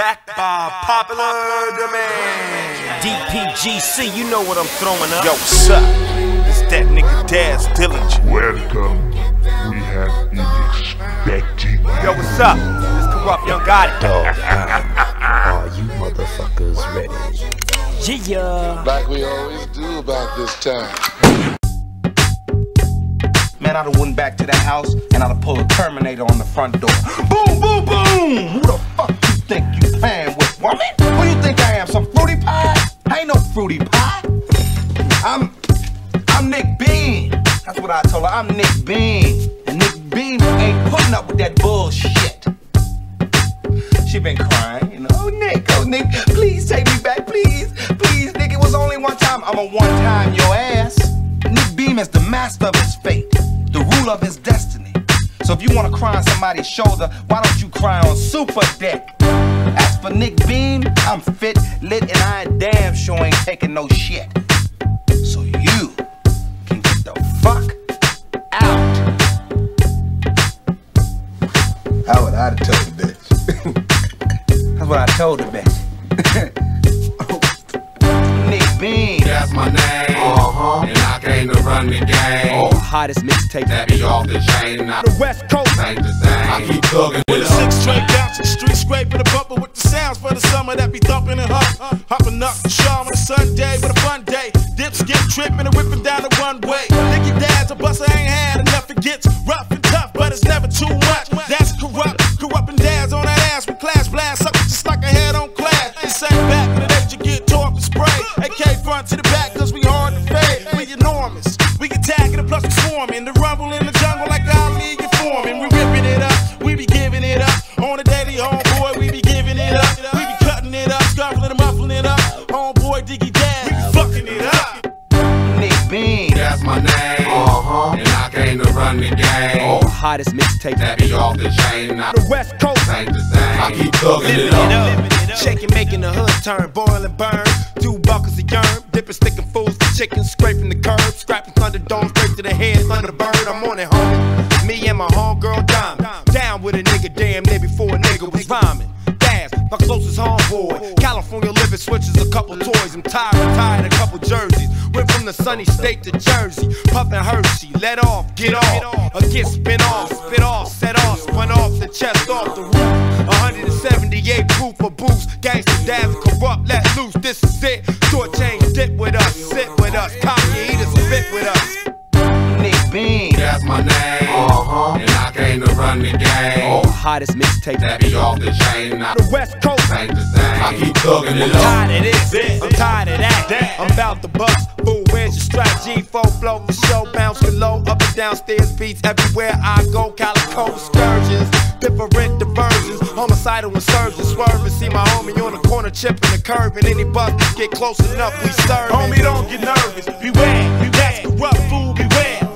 backed by popular demand. DPGC, you know what I'm throwing up. Yo, sup? It's that nigga Daz Dillinger. Welcome. We have been expecting. Yo, what's up? It's Kurupt, you got it. Dogg Pound. Are you motherfuckers ready? Yeah. Like we always do about this time. Man, I'd have went back to the house and I'd have pulled a Terminator on the front door. Boom, boom, boom! Who the fuck you think you playing with, woman? Who you think I am, some fruity pie? I ain't no fruity pie. I'm Nik Bean. That's what I told her, I'm Nik Bean. And Nik Bean ain't putting up with that bullshit. She been crying, you know, oh Nick, please take me back, please. Please, Nick, it was only one time. I'm a one-time your ass. Nik Bean is the master of his fate, the ruler of his destiny. So if you want to cry on somebody's shoulder, why don't you cry on Super Dick? As for Nik Bean, I'm fit, lit, and I damn sure ain't taking no shit. So you can get the fuck out. How would I have told the bitch? That's what I told the bitch. Oh. Nik Bean. That's my name. And I came to run the game. Oh, hottest mixtape that be off the chain. Now the West Coast ain't the same. I keep thugging with a six straight down to the street, scraping a bumper with the sounds for the summer that be thumping and hopping up. Shaw on a Sunday with a fun day. Dips get tripping and whipping down the runway. Nicky Dad's a bus, I ain't had enough. It gets rough and tough, but it's never too much. That's Kurupt, Kurupt and Dad's on that ass with class blast up just like a head on class. The same back in the day you get tore up and spray. AK front to the back, cause we hard to fade. We enormous, we can tag it, plus we swarming. The rumble in the jungle like our league is forming. We ripping it up, we be giving it up. On the daily homeboy, we be giving it up. We be cutting it up, scuffling and muffling it up. Homeboy Diggy Dad, we be fucking it up. Nik Bean, that's my name. And I came to run the game. Oh, hottest mixtape that be off the chain. Now the West Coast ain't the same. I keep thugging it up. Shaking, making the hood turn, boil and burn. 2 buckets of yarn, dipping, sticking fools for chicken, scraping the curb, scrapping Thunderdome straight to the head, Thunderbird. I'm on it, homie. Me and my homegirl Dime, down with a nigga, damn near before a nigga was rhyming. Daz, my closest homeboy, California living, switches a couple toys. I'm tired, a couple jerseys. Went from the sunny state to Jersey, puffin' Hershey. Let off, get off, or get spin off, spit off, set off, spun off the chest, off the roof. 178 proof of boost, gangsta Daz Kurupt, let loose, this is it. Short change, dip with us, sit with us, copy, eat us, spit with us. Nik Bean, that's my name. And I came to run the game. Oh, hottest mixtape that be off the chain. Now the West Coast ain't the same. I keep thugging it up. I'm tired of this, I'm tired of that. I'm about to bust, fool, where's your strategy? Four flow, the show, bouncing low, up and downstairs, beats everywhere I go. Calico scourges, different diversions, homicidal insurgents, swerving. See my homie on the corner, chipping the curb, and any bus get close enough, we serve. Homie, don't get nervous. Beware, beware, Kurupt fool, beware.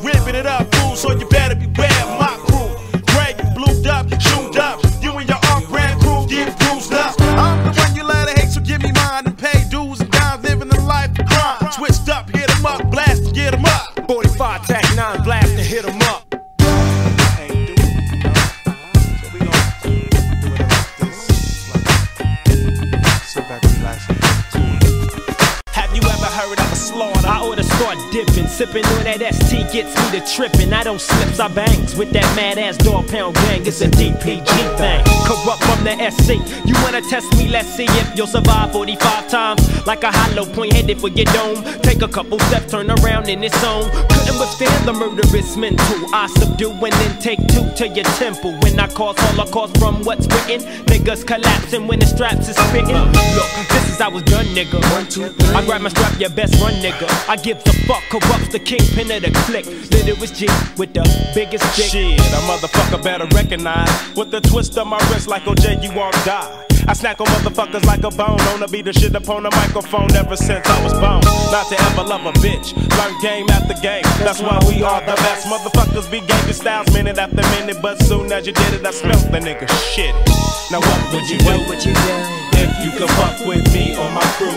Ripping it up, fool, so you better beware. My crew, Greg, blued up, chewed up. You and your off-brand crew get bruised up. I'm the one you let it hate, so give me mine and pay dues and dimes, living the life of crime. Twitched up, hit 'em up, blast, get 'em up. 45, tack 9, blast and hit 'em up. Dipping, sipping on that ST gets me to tripping. I don't slips, I bangs with that mad ass Dogg Pound gang. It's a DPG thing. Kurupt from the SC. You wanna test me? Let's see if you'll survive 45 times. Like a hollow point headed for your dome. Take a couple steps, turn around in its own. Couldn't withstand the murderous mental. I subdue and then take two to your temple. When I cause holocaust from what's written, niggas collapsing when the straps is spitting. Look, this is how I was done, nigga. 1, 2, 3. I grab my strap, your best run, nigga. I give the fuck. Corrupts the kingpin of the clique. Little was G with the biggest dick. Shit, a motherfucker better recognize. With the twist of my wrist like OJ, you won't die. I snack on motherfuckers like a bone. Wanna be the shit upon the microphone ever since I was born. Not to ever love a bitch. Learn game after game. That's why we are the best. Motherfuckers be gangster styles minute after minute. But soon as you did it, I smelled the nigga shit. Now what would you do? What you do if you could fuck with me or my crew?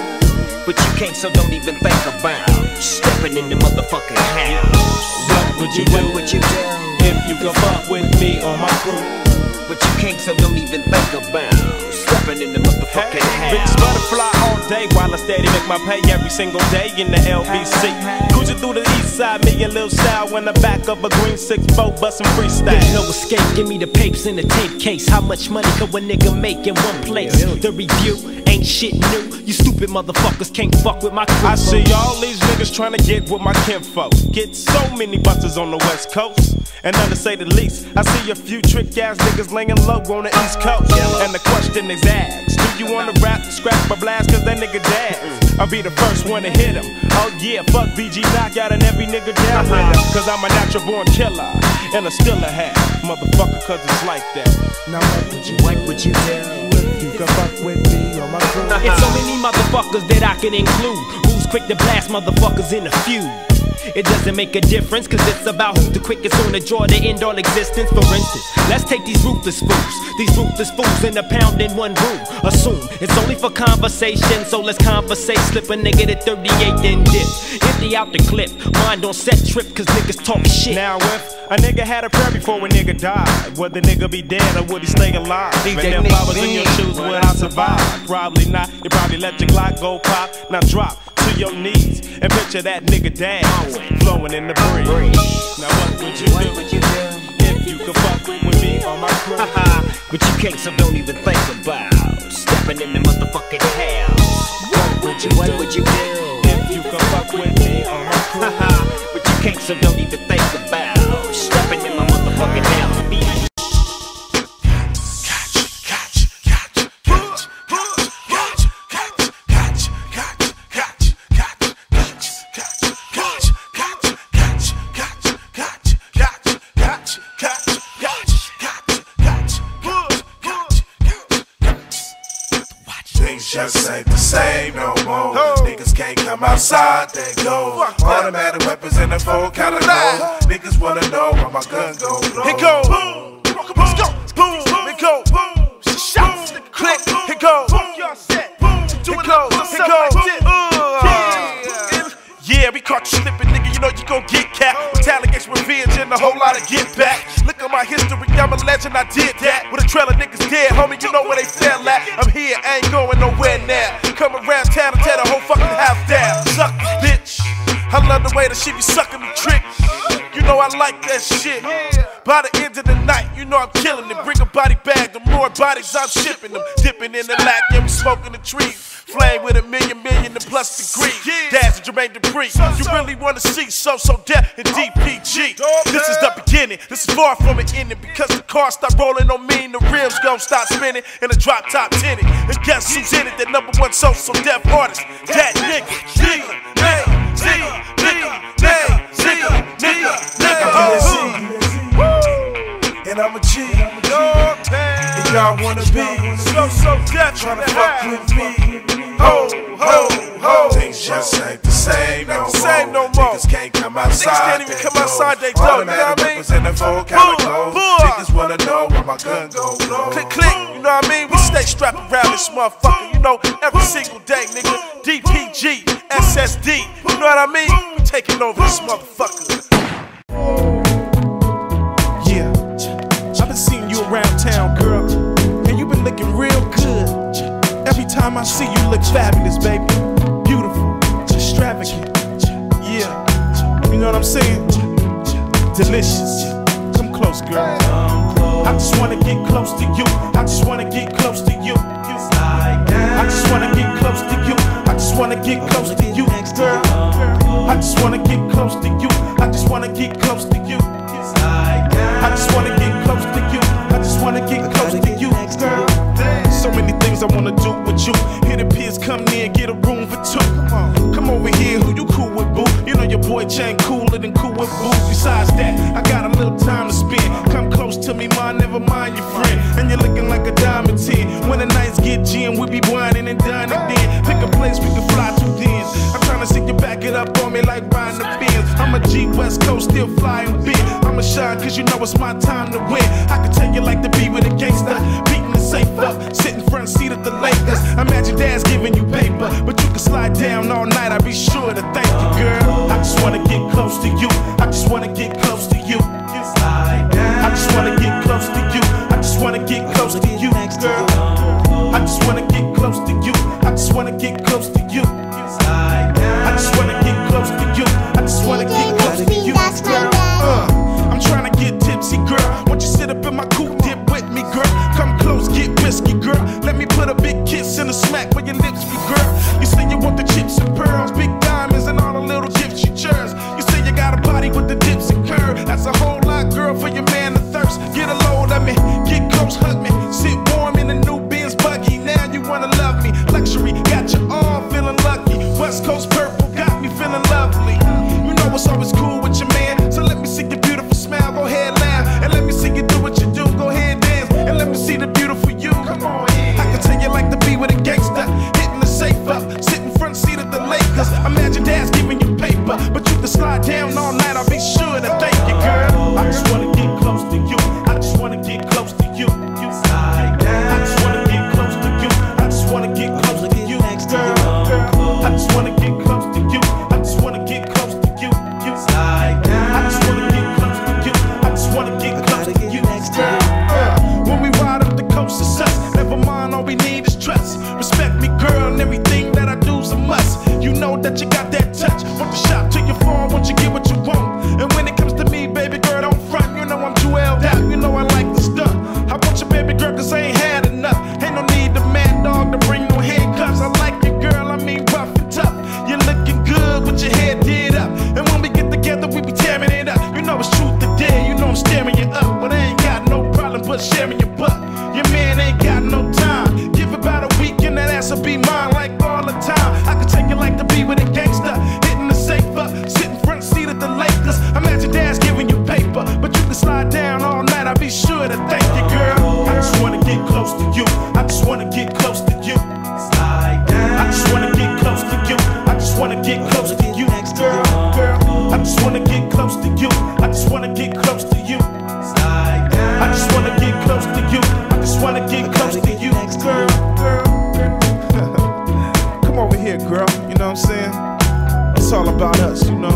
But you can't, so don't even think about stepping in the motherfucking house. What would you do? What you do if you could fuck with me or my crew? But you can't, so don't even think about stepping in the motherfucking house. motherfucking hey, bitch butterfly all day while I steady make my pay every single day in the LBC. Cruising through the east side, me and Lil Style in the back of a green 6-4 bustin' freestyle. There's no escape, give me the papers in the tape case. How much money could a nigga make in one place? The review ain't shit new. You stupid motherfuckers can't fuck with my crew. I see all these niggas trying to get with my kinfolk. Get so many busters on the West Coast, and none to say the least. I see a few trick ass niggas laying low on the East Coast. And the question is asked, do you wanna rap, scrap, or blast? Cause that nigga Daz, I'll be the first one to hit him. Oh yeah, fuck BG knockout and every nigga down with him. Cause I'm a natural born killer, and I still a hat, motherfucker, cause it's like that. Now what would you do if you could fuck with me on my crew? It's so many motherfuckers that I can include. Who's quick to blast motherfuckers in a feud? It doesn't make a difference, cause it's about who's the quickest on the draw to end all existence. For instance, let's take these ruthless fools. These ruthless fools in a pound in one room. Assume it's only for conversation, so let's conversate. Slip a nigga to 38, then dip. Empty out the clip, mind on set trip, cause niggas talk shit. Now if a nigga had a prayer before a nigga died, would the nigga be dead or would he stay alive? And if I was in your shoes, would I survive? Probably not, you probably let your Glock go pop. Now drop to your knees and picture that nigga Daz flowing in the breeze. Now what would you do if you could fuck with me on my crew? But you can't, so don't even think about stepping in the motherfucking house. What would you do if you could fuck with me on my crew? But you can't, so don't even think about stepping in my motherfucking house. Just ain't the same no more. Oh. Niggas can't come outside, they go. Automatic weapons in the full caliber. Niggas wanna know why my gun go blow. Here go, boom, let's go, boom, here go, boom, shots, click, here go, here go, here go. Yeah, we caught you slipping, nigga. You know you gon' get capped. Retaliation, revenge, and a whole lot of get back. Look at my history, I'm a legend, I did that. With a trail of niggas dead, homie, you know where they fell at. I'm here, I ain't going nowhere now. Come around town and tear the whole fucking house down. Suck, bitch. I love the way that she be sucking me trick. You know I like that shit. By the end of the night, you know I'm killing it. Bring a body bag, the more bodies I'm shipping them. Dipping in the lack, yeah, we smoking the trees. Flame with a million and plus degrees. Daz and Jermaine Dupri. You really wanna see so death and DPG. This is the beginning, this is far from an ending. Because the car stop rolling on me and the rims gon' stop spinning. And the drop top tenant. And guess who's in it? The #1 social death artist. That nigga. Nigga. And I'm a G. And y'all wanna be so death trying to fuck with me. Ho, ho, ho. Things just ain't the same no more. Niggas can't come outside, they go. Automatic weapons in the full calico. Niggas wanna know where my gun go blow. Click, click, you know what I mean? We stay strapped around this motherfucker, you know, every single day, nigga. DPG, SSD, you know what I mean? We taking over this motherfucker. Yeah, I've been seeing you around town, girl, and you been looking real good. Every time I see you look fabulous, baby. Beautiful, extravagant, yeah. You know what I'm saying? Delicious. Come close, girl. I just wanna get close to you. I just wanna get close to you. I just wanna get close to you. I just wanna get close to you, girl. I just wanna get close to you. I just wanna get close to you. I just wanna get close to you. I just wanna get close to you, girl. So many things I wanna do with you. Here the peers come near and get a room for two. Come over here, who you cool with, boo? You know your boy Jane cooler than cool with boo. Besides that, I got a little time to spend. Come close to me, ma, never mind your friend. And you're looking like a diamond 10. When the nights get gin, we be whining and dining then. Pick a place we can fly to then. I'm trying to see you back it up on me like riding the fence. I'm a G West Coast, still flying big. I'ma shine cause you know it's my time to win. I can tell you like to be with a gangsta. Beating the safe up, sitting front seat of the Lakers. Imagine Dad's giving you paper, but you can slide down all night. I'll be sure to thank you, girl. I just wanna get close to you. I just wanna get close to you. I just wanna get close to you. I just wanna get close to you, girl. I just wanna get close Let me put a big kiss in a smack for your lips, me girl. You say you want the chips and pearls, big diamonds and all the little gifts you cherish. You say you got a body with the dips and curves. That's a whole lot, girl, for your man to thirst. Get a load of me, get close, hug me. Sit warm in the new Benz buggy, now you wanna love me. Luxury, got you all feeling lucky. West Coast purple, got me feeling lovely. You know it's always cool with your man, so let me see your beautiful smile, go ahead laugh. And let me see you do what you do, go ahead dance. And let me see the beautiful you, come on. Imagine Dad's giving you paper, but you can slide down all night. I'll be sure to thank you, girl. I just wanna get close to you. I just wanna get close to you. I just wanna get close to you. I just wanna get close to you, girl. I just wanna get close to you. I just wanna get close to you. I just wanna get close to you. I just wanna get close to you, girl. When we ride up the coast, it's us. Never mind, all we need is trust. Respect me, girl, and everything that I do's a must. You know that you got that touch. Want the shop to your phone, want you get what you want. And when it comes to me, baby girl, don't front. You know I'm too held out, you know I like the stuff. I want your baby girl, cause I ain't had enough. Ain't no need to mad dog to bring no handcuffs. I like you, girl, I mean rough and tough. You're looking good with your head did up. And when we get together, we be tearing it up. You know it's truth to dare, you know I'm staring you up. But I ain't got no problem but sharing your butt. Your man ain't got no time. Give about a week and that ass will be mine like all the time. I could take it like to be with a gangster, hitting the safe up, sitting front seat at the Lakers. Imagine Dad's giving you paper, but you can slide down all night. I'll be sure to thank you, girl. I just wanna get close to you. I just wanna get close to you. I just wanna get close to you. I just wanna get close to you, girl. I just wanna get close to you. I just wanna get close to you. I just wanna get close to you. I just wanna get close to you, girl. Come over here, girl, you know what I'm saying? It's all about us, you know?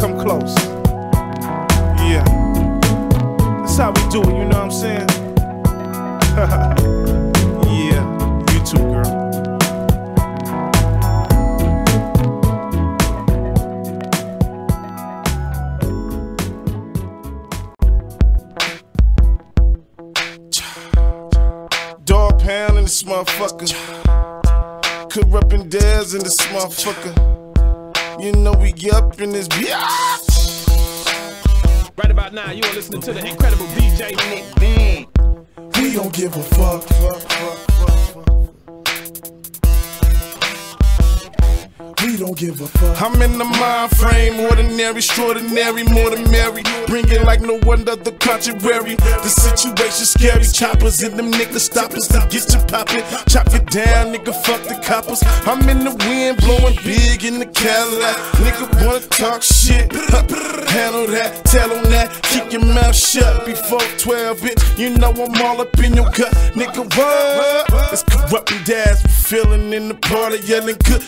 Come close. Yeah. That's how we do it, you know what I'm saying? Yeah, you too, girl. Dog Pound in this motherfucker. Kurupt and Daz in this motherfucker. You know we up in this bitch. Right about now, you are listening to the incredible DJ Nik Bean. We don't give a fuck, We don't give a fuck. I'm in the mind frame, ordinary, extraordinary, more than merry. Bring it like no one other contrary. The situation scary. Choppers in them niggas stoppers to get you poppin'. Chop it down, nigga, fuck the coppers. I'm in the wind, blowing big in the Cadillac. Nigga wanna talk shit, handle that, tell him that. Keep your mouth shut before 12, bitch. You know I'm all up in your gut, nigga, what? It's Kurupt and Daz, we feelin' in the party, yelling good.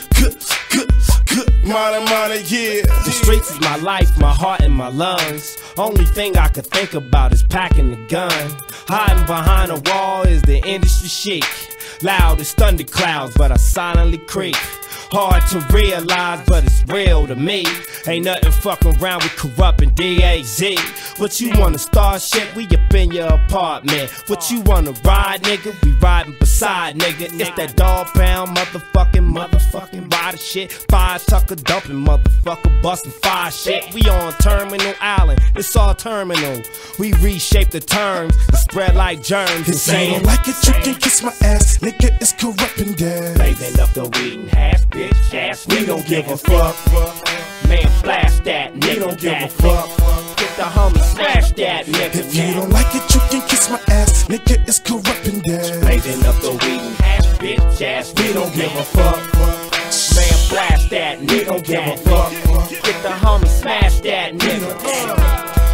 Minor, yeah. The streets is my life, my heart and my lungs. Only thing I could think about is packing the gun. Hiding behind a wall is the industry chic. Loud as thunderclouds, but I silently creep. Hard to realize, but it's real to me. Ain't nothing fucking around with Kurupt and DAZ. What you wanna start shit? We up in your apartment. What you wanna ride, nigga? We riding beside, nigga. It's that Dogg Pound motherfucking rider shit. Fire tucker dumping, motherfucker busting fire shit. We on Terminal Island, it's all terminal. We reshape the terms, it spread like germs. It's saying like it, you can kiss my ass, nigga. It's Kurupt and Daz. Blazing up the weed and hash. Bitch ass, we don't give a fuck. Man, flash that, nigga. We don't give a fuck. Get the homie, smash that, nigga. If you don't like it, you can kiss my ass, nigga. It's Kurupt and Daz. Blazing up the weed and ass, bitch ass. We don't give a fuck. Man, flash that, nigga. We don't give a fuck. Get the homie, smash that, nigga.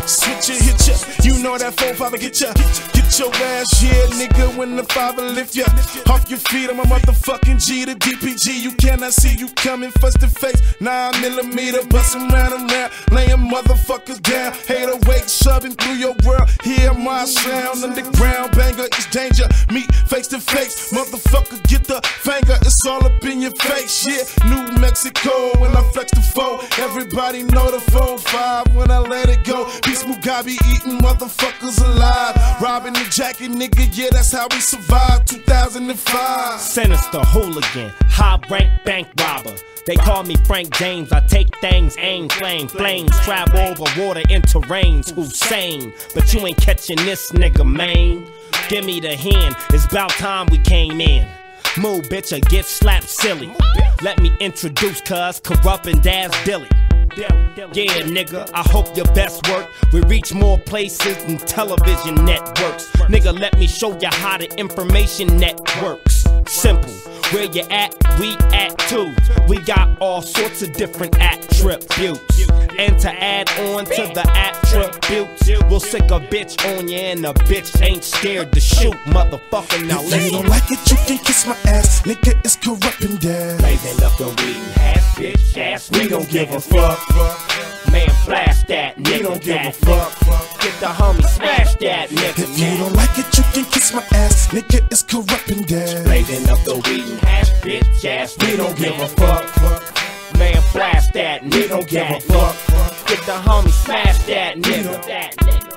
Switch it, hit ya, you know that 4-5 get ya. Get your ass here, yeah, nigga, when the 5 lift ya. Off your feet, I'm a motherfucking G to DPG. You cannot see you coming, fuss to face. 9mm, bustin' round and round, laying motherfuckers down. Hater wake, shoving through your world. Hear my sound, underground banger, it's danger. Meet face to face, motherfucker, get the finger. It's all up in your face, yeah. New Mexico, when I flex the 4. Everybody know the 4-5 when I let it go. Peace move God be eating motherfuckers alive. Robbing the jacket, nigga, yeah, that's how we survived 2005. Sinister hooligan, high rank bank robber. They call me Frank James, I take things, aim, flame. Flames travel over water in terrains, Hussein. But you ain't catching this nigga, man. Give me the hand, it's about time we came in. Move, bitch, or get slapped silly. Let me introduce cuz Kurupt and Daz Dilly. Yeah, nigga, I hope your best work. We reach more places than television networks. Nigga, let me show you how the information networks. Simple, where you at, we at too. We got all sorts of different attributes. And to add on to the attributes, we'll sick a bitch on you and a bitch ain't scared to shoot, motherfucker. Now listen. If you don't like it, you can kiss my ass. Nigga, it's Kurupt and Daz. Blazing up the weed and half bitch ass. We don't give a fuck. Man, blast that nigga. We don't give a fuck. Get the homie, smash that nigga. If you don't like it, you can kiss my ass. Nigga, it's Kurupt and Daz. Blazing up the weed and half bitch ass. We don't give a fuck. Man, blast that nigga. We don't give a fuck. Get the homie, smash that nigga. That nigga.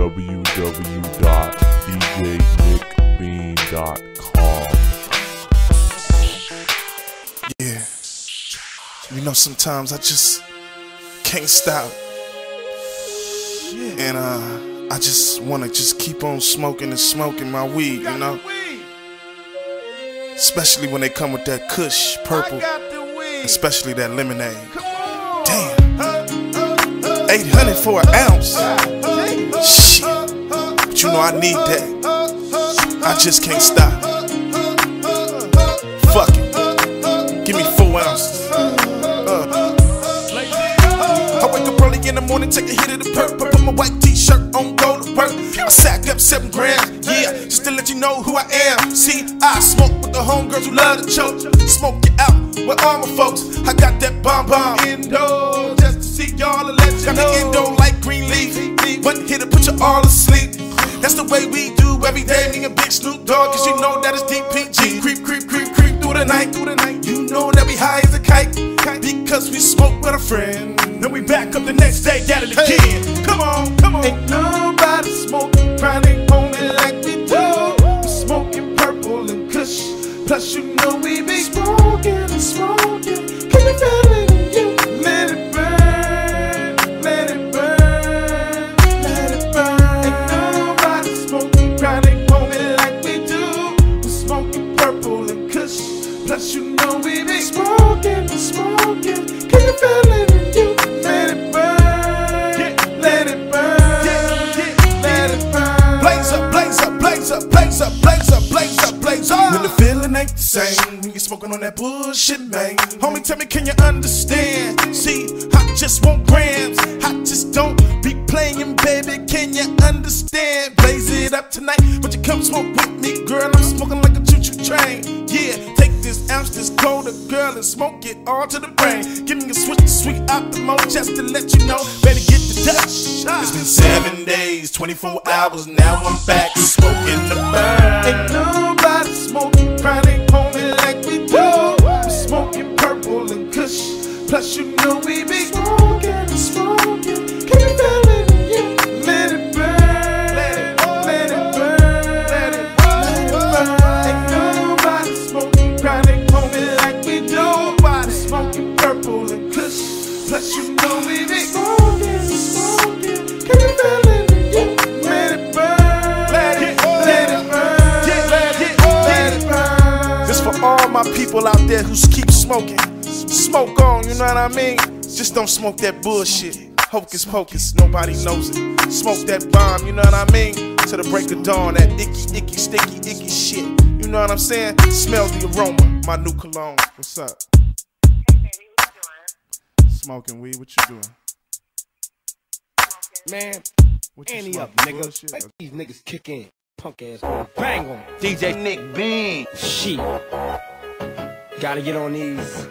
www.djnikbean.com. Yeah, you know, sometimes I just can't stop. And I just want to keep on smoking and smoking my weed, you know. Especially when they come with that Kush Purple, especially that lemonade. Damn, 800 for an ounce. Shit, but you know I need that. I just can't stop. Fuck it. Give me 4 ounces. I wake up early in the morning, take a hit of the perp, put my white t-shirt on, go to work. I sack up 7 grams, yeah, just to let you know who I am. See, I smoke with the homegirls who love to choke. Smoke it out with all my folks. I got that bomb indoor, just to see y'all and let you know. Got the indoor like green leaf, but here to put you all asleep. That's the way we do every day, me and Big Snoop Dogg, cause you know that it's DPG. Creep, creep, creep, creep through the night, through the night. You know that we high as a kite, because we smoke with a friend. Then we back up the next day, got it again. Hey. Come on, come on. Ain't nobody smoking chronic on it like we do. We smoking purple and Kush, plus you know we be smoking and smoking. Can you feel it in you? Let it burn, let it burn. Plus you know we be smoking, smoking. Can you feel it in you? Let it burn, let it burn, let it burn. Blaze up, blaze up, blaze up, blaze up, blaze up, blaze up, blaze up. When the feeling ain't the same, when you smoking on that bullshit, man. Homie, tell me, can you understand? See, I just want grams, I just don't be playing, baby. Can you understand? Blaze it up tonight, but you come smoke with me, girl. I'm smoking like a choo-choo train, yeah. This ounce, this colder girl, and smoke it all to the brain. Give me a switch, sweet optimum, just to let you know. Better get the Dutch. It's been 7 days, 24 hours, now I'm back smoking the burn. Ain't nobody smoking chronic, homie, like we do. We smoking purple and Kush, plus you know we be smoking, smoking. Can you feel it in you? Let it burn. Plus you know we be smoking, smoking. Can you feel it in you? Let it burn, let it burn, let it burn, let it burn, let it burn. This for all my people out there who keep smoking. Smoke on, you know what I mean? Just don't smoke that bullshit. Hocus pocus, nobody knows it. Smoke that bomb, you know what I mean? To the break of dawn, that icky, icky, sticky, icky shit. You know what I'm saying? Smell the aroma, my new cologne. What's up? Hey baby, what you doing? Smoking weed, what you doing? Man, any up, nigga. Make these niggas kick in. Punk ass, bang on. DJ Nik Bean. Shit. Gotta get on these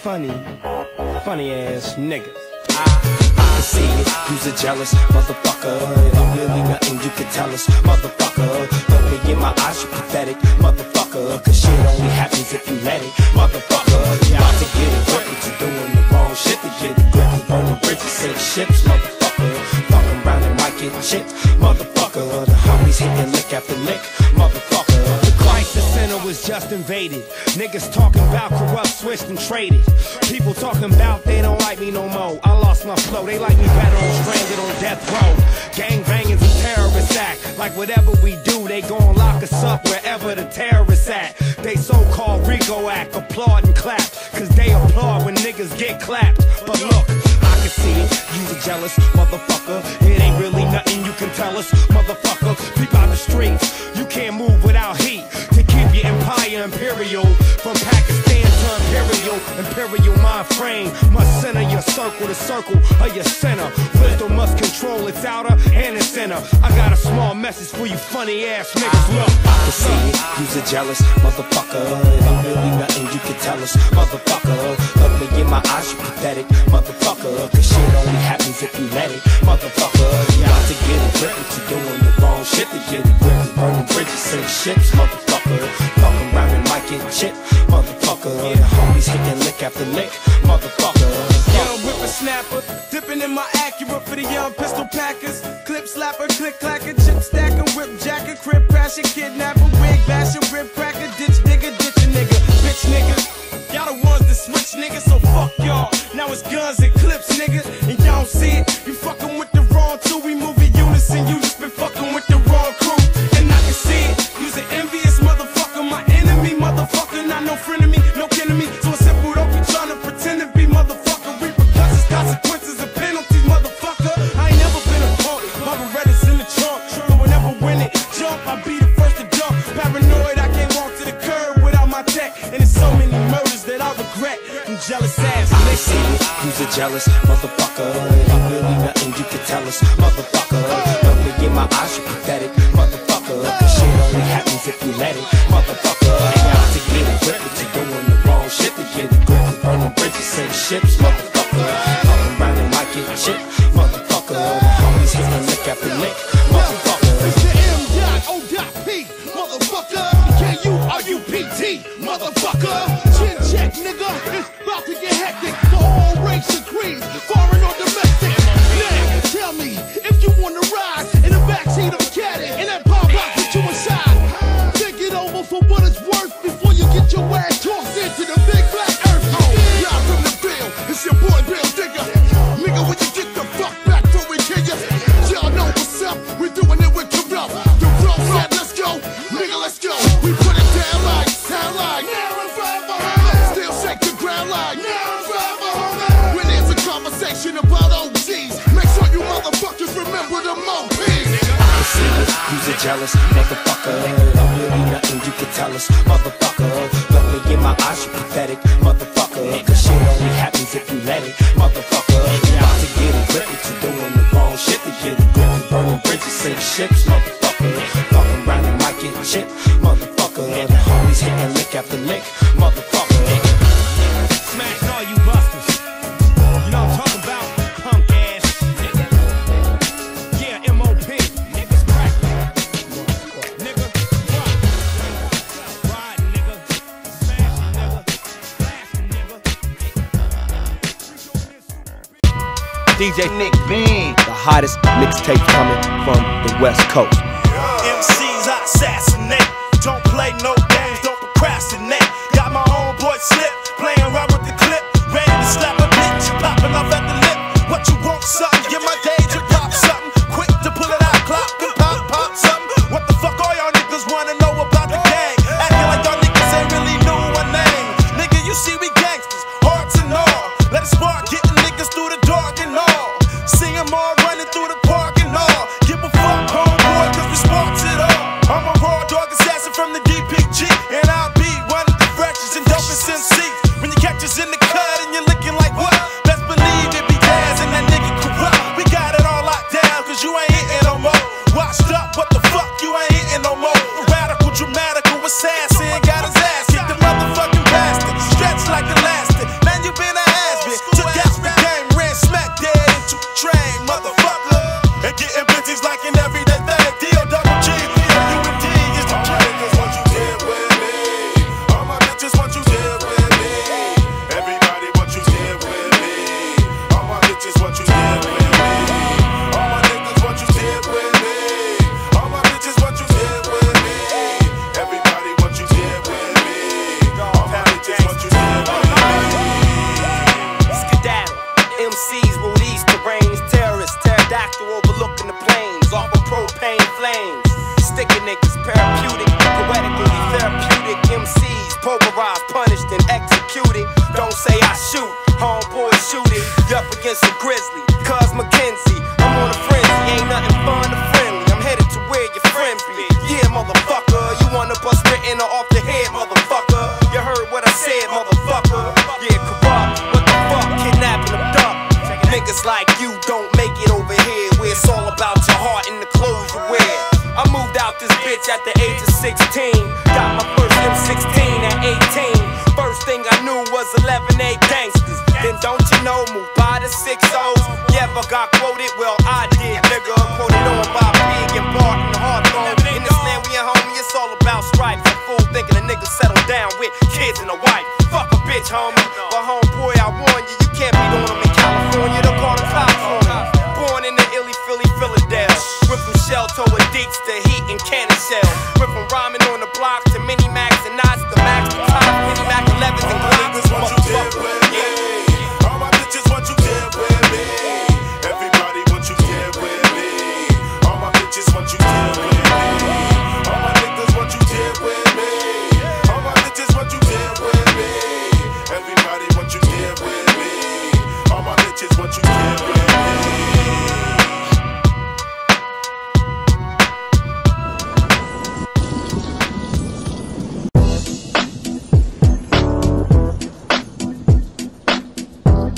funny ass niggas. I can see it, you's a jealous motherfucker. Ain't really nothing you can tell us, motherfucker. Don't look in my eyes, you pathetic, motherfucker. Cause shit only happens if you let it, motherfucker. You got to get it, what you doing the wrong shit to get it. Burning bridges, sink ships, motherfucker. Fucking round and might get chipped, motherfucker. The homies hitting lick after lick, motherfucker. The crisis center was just invaded. Niggas talking about corrupt, switched and traded. People talking about they don't like me no more. I lost my flow, they like me better on stranded on death row. Gang banging's a terrorist act. Like whatever we do, they gon' lock us up wherever the terrorists at. They so-called RICO act, applaud and clap. Cause they applaud when niggas get clapped. But look, I can see it, you's a jealous motherfucker. It ain't really nothing you can tell us, motherfucker. Peep out the streets, you can't move without heat. To keep your empire imperial, from Pakistan to imperial mind frame. Must center your circle, the circle of your center. Wisdom must control its outer and its inner. I got a small message for you funny ass niggas, look. I can see it, you's a jealous motherfucker. It ain't really nothing you can tell us, motherfucker. Look me in my eyes, you pathetic, motherfucker. Cause shit only happens if you let it, motherfucker. You got to get a grip if you're doing the wrong shit to get a grip. Burning bridges, sink ships, motherfucker. Fucking round and might get chipped, motherfucker. The homies hitting lick after lick, motherfucker. Young whippersnapper, dipping in my Acura for the young pistol packers. Clip slapper, click clacker, chip stacker, whip jacker, crib crasher, kidnapper, wig basher, rib cracker, ditch digger, ditch a nigga, bitch nigga. Y'all the ones that switch niggas, so fuck y'all. Now it's guns and clips, nigga, and y'all don't see it. You fucking with the wrong two, we move in unison. You just been fucking with the wrong crew, and I can see it. You's an envious motherfucker, my enemy, motherfucker. Not no frenemy, no enemy. So it's simple, don't be trying to pretend to be motherfucker. Repercussions, consequences, and penalties, motherfucker. I ain't never been a punk, my Beretta's in the trunk. But whenever win it, jump, I'll be the first to jump. Paranoid, I can't walk to the curb without my tech, and it's so many murders that I regret, and jealous ass. I can see it, you's a jealous motherfucker. It ain't really nothing you can tell us, motherfucker. Don't look in my eyes, you pathetic, motherfucker. Cause shit only happens if you let it, motherfucker. Ain't out to get a grip, but you're doing the wrong shit to get a grip. Burning bridges, sink ships, motherfucker. Fucking round and might get chipped, motherfucker. The homies hitting lick after lick, motherfucker. It's the M.O.P., motherfucker. K-U-R-U-P-T, motherfucker. Nigga, it's about to get hectic for all race and creeds, foreign or domestic. Now, tell me if you want to ride in the backseat of a caddy and that Powerhouse with you inside. Take it over for what it's worth before you get your ass tossed into the big black earth. Oh, y'all from the field, it's your boy Bill Digger. Nigga, when you get the fuck back for we kill you, y'all know what's up, we're doing it with Kurupt. The road said, let's go, nigga, let's go. We put it down like, sound like. About OGs, make sure you motherfuckers remember the MOPs. I can see it, you's a jealous motherfucker. Don't really nothing you can tell us, motherfucker. Don't look in my eyes, you pathetic, motherfucker. Cause shit only happens if you let it, motherfucker. You got to get a grip, but you're doing the wrong shit to get a grip. Burning bridges, sink ships, motherfucker. Fucking round and might get chipped, motherfucker. The homies hitting lick after lick, motherfucker. Smash all you busters, you know I'm talking. DJ Nik Bean, the hottest mixtape coming from the West Coast. Yeah. MCs I assassinate, don't play no games, don't procrastinate. Got my own boy Slip, playing around with the clip, ready to slap a bitch, popping off at the lip. What you want, something? Get my days to pop something, quick to pull it out, clock and pop something. What the fuck all y'all niggas wanna know about the gang? Acting like y'all niggas ain't really knew my name. Nigga, you see we gangsters, hearts and all. Let us spark, getting niggas through. executed. Don't say I shoot, homeboy shooting. You up against a grizzly, cuz McKenzie. I'm on a frenzy, ain't nothing fun or friendly. I'm headed to where your friends be. Yeah, motherfucker, you on the bus written or off the head, motherfucker. You heard what I said, motherfucker. Yeah, corrupt, what the fuck, kidnapping them dumb. Niggas like you don't make it over here, where it's all about your heart and the clothes you wear. I moved out this bitch at the age of 16. Got my first M16 at 18. First thing I knew was 11A gangsters. Then don't you know, move by the 6-0s. You ever got quoted? Well, I did, nigga. Quoted on by Big and Bart and Hawthorne. In this land we at home, it's all about stripes. A fool thinking a nigga settled down with kids and a wife. Fuck a bitch, homie. But homeboy, I warn you, you can't be doing them in California. They'll call the cops on me. Born in the illy Philly, Philadelphia. Went from shell to a deeks to heat and cannon shell. Went from rhyming on the block to mini-max and knots to max to top. Mini-mac 11s and glocks. All my bitches want you dead with me. All my bitches want you dead with me. Everybody want you dead with me. All my bitches want you dead with me. All my niggas want you dead with me. All my bitches want you dead with me. Everybody want you dead with me. All my bitches want you dead with me.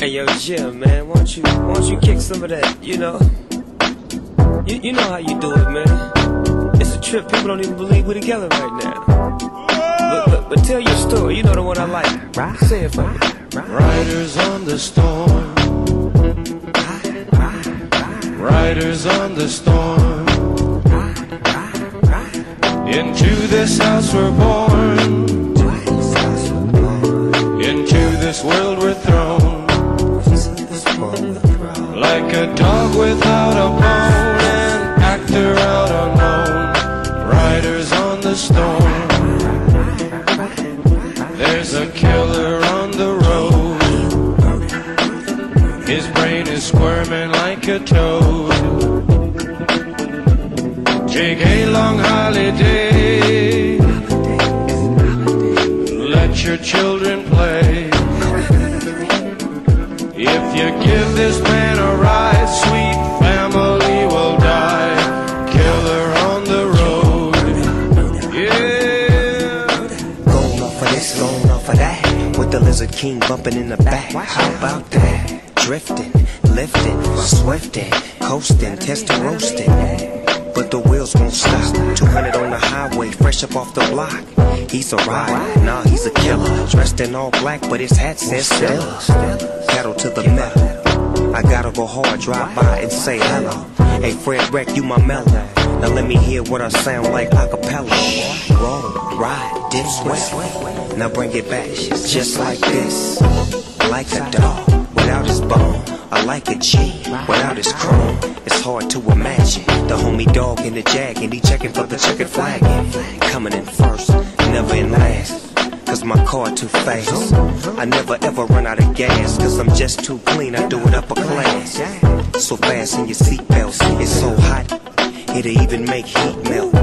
Hey yo, Jim, man, won't you kick some of that, you know? You know how you do it, man. It's a trip, people don't even believe we're together right now. But tell your story, you know the one I like. Right. Say it for me. Riders on the storm. Riders on the storm. Into this house we're born. Into this world we're thrown. Like a dog without a bone, an actor out alone. Riders on the storm. There's a killer on the road. His brain is squirming like a toad. Take a long holiday. Let your children play. If you give this man a ride, sweet family will die. Killer on the road. Yeah. Going off for this, going off for that. With the Lizard King bumping in the back. How about that? Drifting, lifting, swifting, coasting, testing, roasting. But the wheels won't stop. 200 on the highway, fresh up off the block. He's a rider, nah, he's a killer. Dressed in all black, but his hat says Stella. Pedal to the metal. I gotta go hard, drive by and say hello. Hey, Fred Wreck, you my mellow. Now let me hear what I sound like a cappella. Roll, ride, dip, sweat. Now bring it back, just like this. Like a dog without his bone. I like a G without his chrome. It's hard to imagine. The homie Dog in the Jag, and he checking for the checkered flag. Coming in first, never in last. Cause my car too fast. I never ever run out of gas. Cause I'm just too clean, I do it upper class. So fast in your seatbelts. It's so hot, it'll even make heat melt.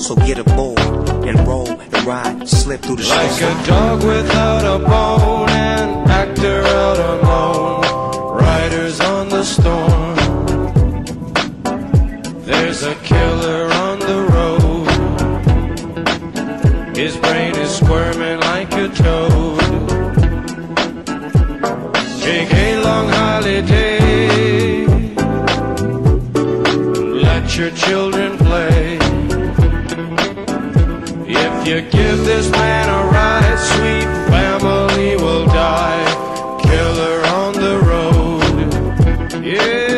So get aboard and roll and ride. Slip through the streets. Like a dog without a bone, an actor out alone. Riders on the storm. There's a killer on the road. His brain is squirming like a toad. Take a long holiday. Let your children play. If you give this man a ride, sweet family will die. Killer on the road. Yeah.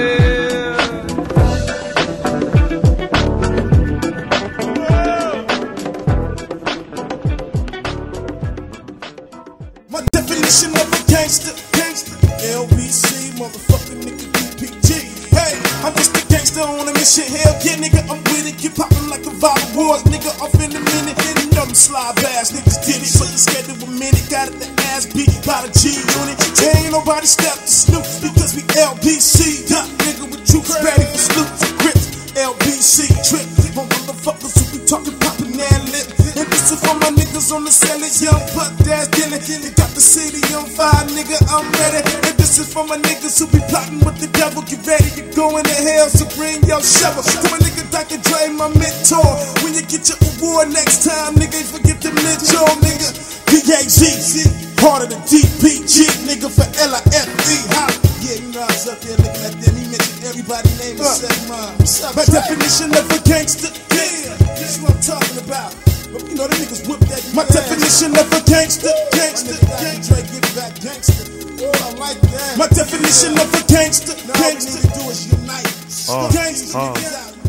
LBC, motherfucking nigga, DPG. Hey, I'm just a gangster on a mission. Hell yeah, nigga, I'm with it. Keep popping like a violent wars, nigga. Off in a minute, and them slob ass niggas did it. Fucking scared of a minute, got it the ass beat by the G unit. Ain't nobody step to Snoop because we LBC. Duck nigga with troops ready for Snoop to grip. LBC trip, my motherfuckers who be talking popping and lip. And this is for my niggas Who's on the sellers, young pup, Daz Dillinger. They got the city on fire, nigga, I'm ready. And this is for my niggas who be plotting with the devil. Get ready, you're going to hell, so bring your shovel. To my nigga Dr. Dre, my mentor. When you get your award next time, nigga, you forget the mentor, nigga. DPGC, part of the DPG, nigga, for LIFE, hop. Yeah, you know I was up there looking at them. He mentioned everybody's name except mine. By definition of a gangster, yeah, this is what I'm talking about. But you know them niggas whip that. My definition of a gangster, gangster, gangster. Give back, gangster. Oh, I like that. My definition of a gangster, gangster. All we need to do is unite. Gangsters, get out. You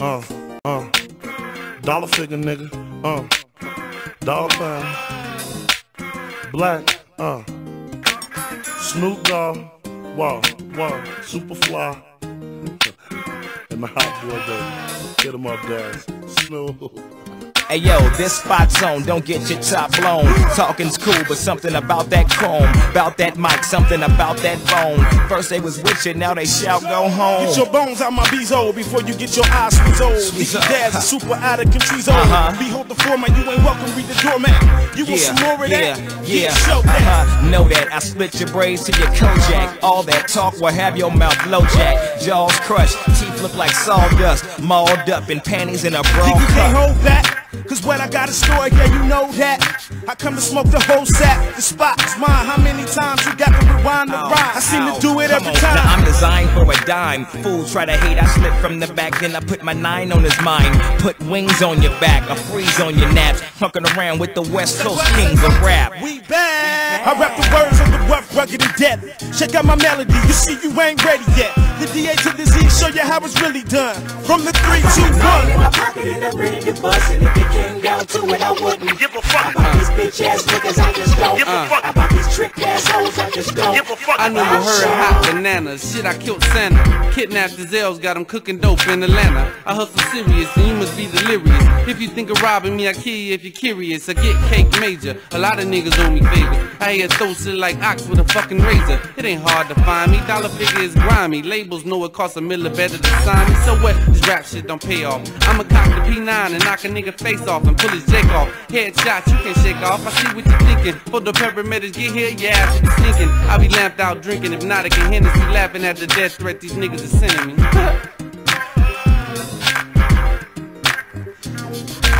know what I'm saying? Dollar figure, nigga. Dogg Pound. Black. Snoop Dogg, wow, super fly, and my hot boy though, get him up guys, Snoop. Hey yo, this spot's on, don't get your top blown. Talking's cool, but something about that chrome, about that mic, something about that bone. First they was with you, now they shall go home. Get your bones out my Bizzle before you get your eyes squeezed. These dads are super out of country's own. Behold the format, you ain't welcome, read the doormat. You want some more of that? Know that, I split your braids to your Kojak. All that talk will have your mouth low-jack. Jaws crushed, teeth look like sawdust. Mauled up in panties in a bra. You can't hold that, cause when I got a story, yeah, you know that. I come to smoke the whole sack. The spot is mine. How many times you got to rewind the ride? I seem to do it every time. Now I'm designed for a dime. Fools try to hate, I slip from the back, then I put my 9 on his mind. Put wings on your back, I freeze on your naps. Hunking around with the West Coast kings of rap. We back. I rap the words of the rough, rugged, and death. Check out my melody, you see you ain't ready yet. The DA to the Z, show you how it's really done. From the 3, 2, 1. In my pocket and I'm ready to bust it. If it came down to it, I wouldn't give a fuck. About these bitch ass niggas, I just don't give a fuck. About these trick ass hoes, I just don't give a fuck. I never heard hot bananas. Shit, I killed Santa. Kidnapped gazelles, got them cooking dope in Atlanta. I hustle serious, and you must be delirious. If you think of robbing me, I kill you if you're curious. I get cake major. A lot of niggas owe me favors. I hear throw shit like ox with a fucking razor. It ain't hard to find me. Dollar figure is grimy. Labels know it costs a miller better to sign me. So what? This rap shit don't pay off. I'ma cop the P9 and knock a nigga face off and pull his jake off. Headshot, you can shake off. I see what you're thinking. For the paramedics, get here, your ass should be stinking. I'll be lamped out drinking, hypnotic and Hennessy, laughing at the death threat these niggas are sending me. I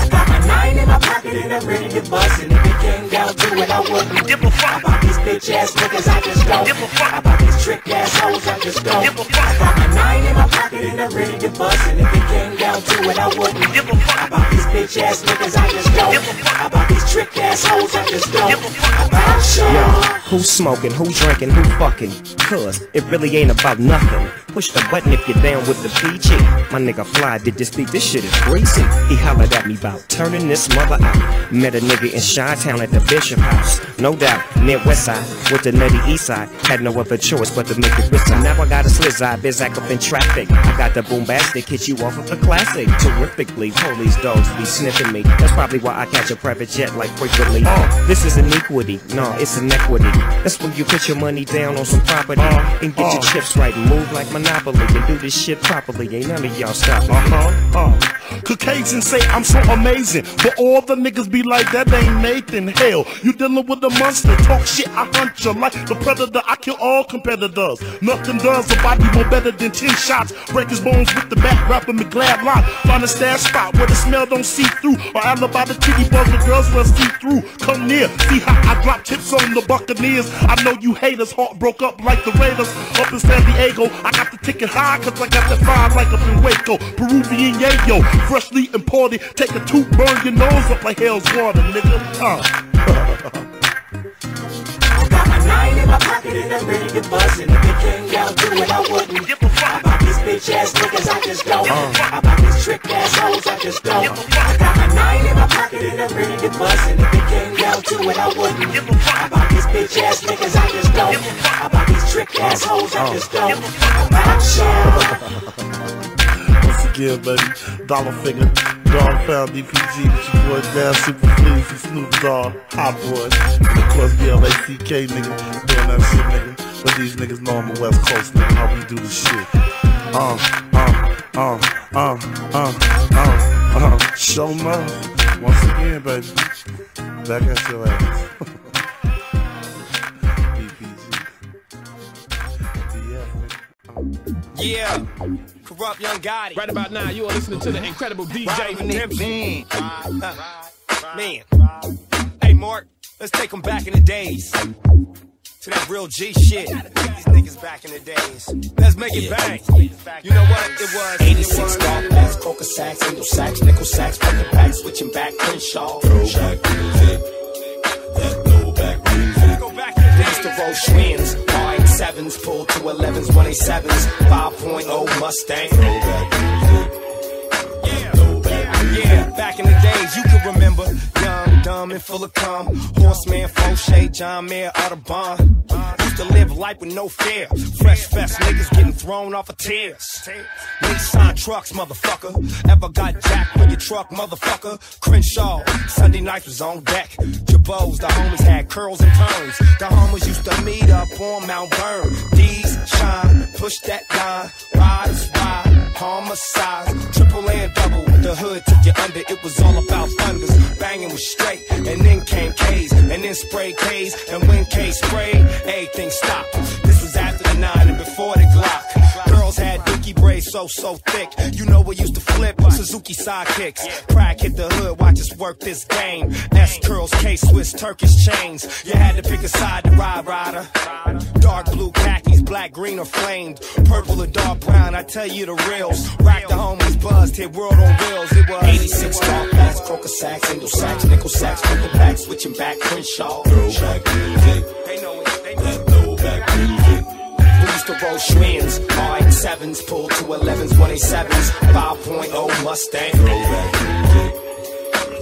got my 9 in my pocket and I'm ready to bust. And if it came down to it, I wouldn't give a fuck. About these bitch ass niggas, I just don't give a fuck. About these trick ass hoes, I just don't give a fuck. I got my 9 in my pocket and I'm ready to bust. And if it came down to it, I wouldn't give a fuck. About these bitch ass niggas, I just don't give a fuck. About these trick ass hoes, I just don't give a fuck. About sure. Who's smoking, who's drinking, who fucking? Cause it really ain't about nothing. Push the button if you're down with the PG. My nigga Fly did this beat, this shit is crazy. He hollered at me about turning this mother out. Met a nigga in Chi-Town at the Bishop House. No doubt, near Westside, with the nutty east side. Had no other choice but to make it risk. Now I got a slizz-eyed, biz act up in traffic. I got the boom-bastic, hit you off of the classic. Terrifically, police dogs be sniffing me. That's probably why I catch a private jet like frequently. This is inequity, no, it's inequity. That's when you put your money down on some property and get your chips right and move like Monopoly and do this shit properly. Ain't none of y'all stopping me. Caucasians say I'm so amazing, but all the niggas be like that ain't Nathan. Hell, you dealing with a monster. Talk shit, I hunt you like the predator. I kill all competitors. Nothing does a body more better than 10 shots. Break his bones with the back, rapping McGlad line. Find a stash spot where the smell don't see through. Or out about the titty buzz where girls will see through. Come near, see how I drop tips on the Buccaneers. I know you haters, heart broke up like the Raiders. Up in San Diego, I got the ticket high, cause I got the vibe like up in Waco. Peruvian yayo, freshly imported. Take a tooth, burn your nose up like hell's water, nigga. I got my 9 in my pocket and I'm ready to buzz. And if it came down to it, I wouldn't give a fuck. About these bitch ass niggas, I just don't. About these trick ass hoes, I just don't. I got my 9 in my pocket and I'm ready to buzz. And if it came down to it, I wouldn't give a fuck. About these bitch ass niggas, I just don't. About these trick ass hoes, I just don't. Once again, baby, Dollar Figure, Dogg Pound, DPG, with your boy Daz, Super Fleazy, Snoop Dogg, Hot Boy, and of course the LACK nigga, doing that shit nigga, but these niggas know I'm a West Coast nigga, how we do this shit. Show 'em up. once again, baby. Back at your ass. DPG. Yeah. Kurupt Young Gotti. Right about now, you are listening to the incredible DJ Nik Bean. Man. Hey, Mark. Let's take them back in the days. To that real G shit. These niggas back in the days. Let's make it bang. You know what? It was 86 dog packs, coca sacks, single sacks, nickel sacks, fucking packs, switching back, Crenshaw. Throwback music. That throwback music. Go back to the Daz to roll Schwins. R87s, pull 211s, 187s, 5.0 Mustang. Throwback music. Yeah, back in the days, you can remember. Young, dumb, and full of cum. Horseman, Fauché, John Mayer, Audubon. Used to live life with no fear. Fresh fest, niggas getting thrown off of tears. Nissan trucks, motherfucker. Ever got jacked with your truck, motherfucker? Crenshaw, Sunday nights was on deck. Jabos, the homies had curls and perms. The homies used to meet up on Mount Vernon. D's shine, push that line. Riders ride, homicides, triple and double. The hood took you under, it was all about thunders. Banging was straight, and then came K's, and then spray K's, and when K sprayed, everything stopped. This was after the 9 and before the Glock. Girls had dookie braids so thick. You know we used to flip, Suzuki sidekicks. Crack hit the hood, watch us work this game. S curls, K-Swiss, Turkish chains. You had to pick a side to ride, rider. Dark blue khakis, black, green, or flamed. Purple or dark brown, I tell you the reals. Rack the homies, buzzed, hit world on wheels. 86 dog packs, croca sacks, single sacks, nickel sacks, put the pack, switching back, Crenshaw. Throwback music, that throwback music. We used to roll Schwins, R87s, pull 211s, 187s, 5.0 Mustang. Throwback music,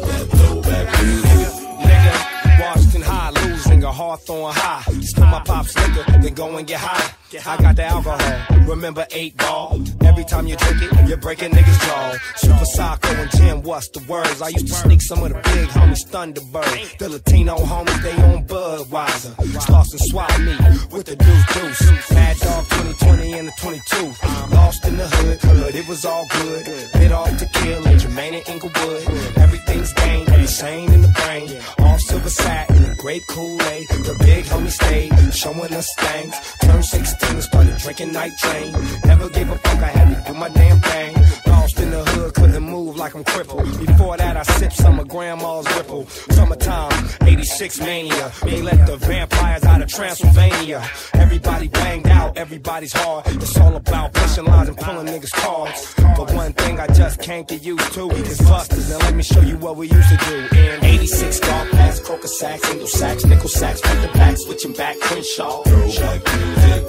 that throwback music. Nigga, Washington High, losing a Hawthorne High. Spill my pop's liquor, then go and get high. I got the alcohol, remember 8 ball. Every time you drink it, you're breaking niggas' jaw. Super Psycho and Jim, what's the words? I used to sneak some of the big homies, Thunderbird. The Latino homies, they on Budweiser. Sloss and swap me with the deuce. Mad Dog 2020 and the 22. Lost in the hood, but it was all good. Bit off to kill and Jermaine and Inglewood. Everything's game, and Shane in the brain. All silver sack, in the great Kool-Aid. The big homie stayed, showing us things. Turn 16. Started drinking Night Train. Never gave a fuck, I had to do my damn thing. Lost in the hood, couldn't move like I'm crippled. Before that, I sipped some of Grandma's Ripple. Summertime, 86 mania. They let the vampires out of Transylvania. Everybody banged out, everybody's hard. It's all about pushing lines and pulling niggas' cards. But one thing I just can't get used to is busters. Now let me show you what we used to do. In 86 dog packs, croca sacks, single sacks, nickel sacks, put the pack, switching back, Crenshaw. Throwback music.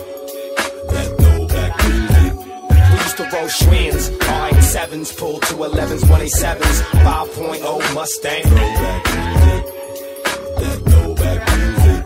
That throwback music. We used to roll Schwins, R87s, pull 211s, 187s, 5.0 Mustang. Throwback music. That throwback music.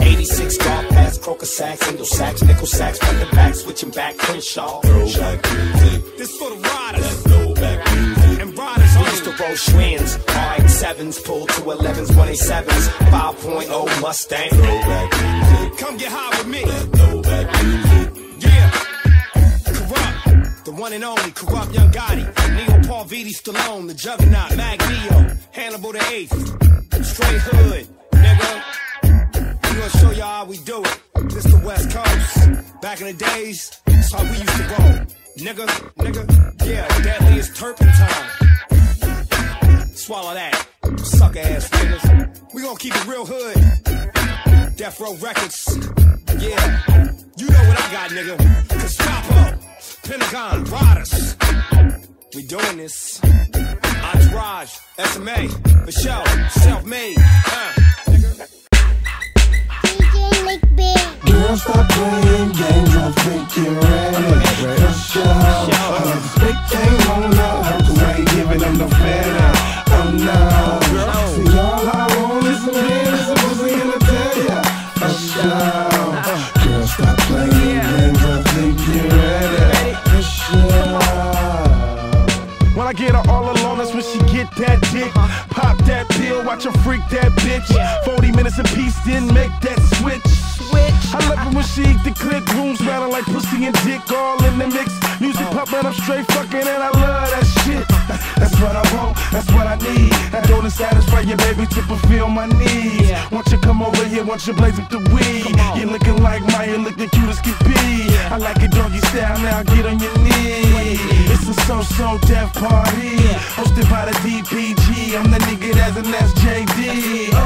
Yeah. 86 dog packs, croca sacks, single sacks, nickel sacks, front the back, switching back, Crenshaw. Throwback music. This for the riders. That throwback music. And riders we used to roll Schwins, R87s, pull 211s, 187s, 5.0 Mustang. Throwback music. Come get high with me. That yeah, Kurupt, the one and only Kurupt Young Gotti, Neo Paul Vidi Stallone, the Juggernaut, Magneto, Hannibal the Eighth, straight hood, nigga. We gonna show y'all how we do it. This the West Coast. Back in the days, that's how we used to roll, nigga. Yeah, deadly as turpentine. Swallow that, sucker ass niggas. We gonna keep it real hood. Death Row Records. Yeah, you know what I got, nigga. Gestapo, Pentagon, Riders. We doing this. Entourage, SMA, Michelle, self-made. DJ Nik Bean. Girl, stop playing games. I think you're ready. Push your house. Big thing on the house. I ain't giving them no fed up. Oh no. See, all I want is some hands. I'm supposed to entertain ya. Push your house. I get her all alone, that's when she get that dick. Pop that pill, watch her freak that bitch. 40 minutes in peace, then make that switch. I love it when she eat the click. Room smelling like pussy and dick all in the mix. Music poppin', I'm straight fucking and I love that shit. That's what I want. down, that's what I need. That don't satisfy you, baby, to fulfill my needs. Yeah. Won't you come over here, won't you blaze up the weed? You're looking like Maya, looking cute as can be. Yeah. I like a doggy style, now get on your knees. Yeah. It's a so-so death party, yeah, hosted by the DPG. I'm the nigga that's an SJD. Oh,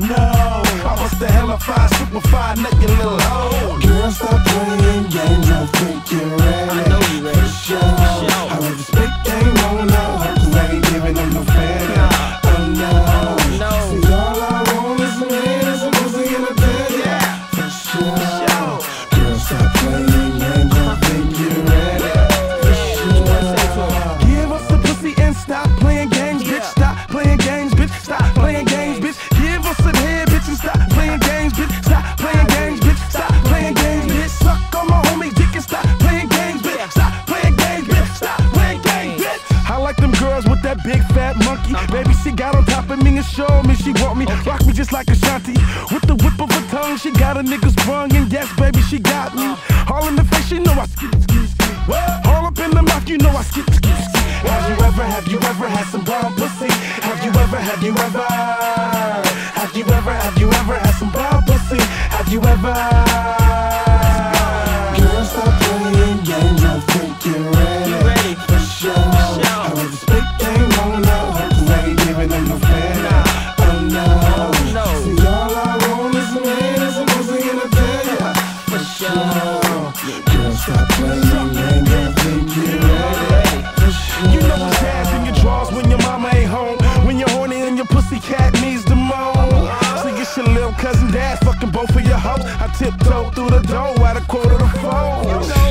no, I was the hellified, superfied, naked little hoe. Girl, stop playing games, I think you're ready. I know you're ready. For sure. I love this big game on now, cause I ain't giving them no fair. She got a nigga's brung, and yes, baby, she got me. All in the face, you know I skip, skip, skip. All up in the mouth, you know I skip, skip, skip. Have you ever had some bomb pussy? Have you ever had some bomb pussy? Have you ever? Tiptoe through the door at a quarter to four.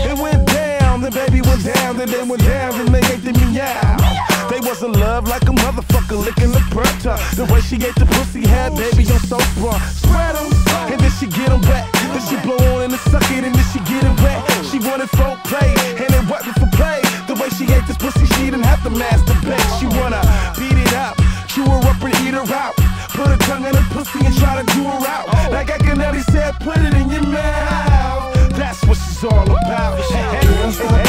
It went down, the baby went down, then they went down, and they ate the meow. They was in love like a motherfucker licking the burger. The way she ate the pussy had baby on so strong. Spread 'em, and then she get 'em wet. Then she blow on and suck it, and then she get 'em wet. She wanted full play, and it wasn't for play. The way she ate this pussy, she didn't have to masturbate. She wanna beat it up, chew her up and eat her out. Put her tongue in her pussy and try to do her out. Like I can already said, put it in your mouth. That's what she's all about. Girl, stop playing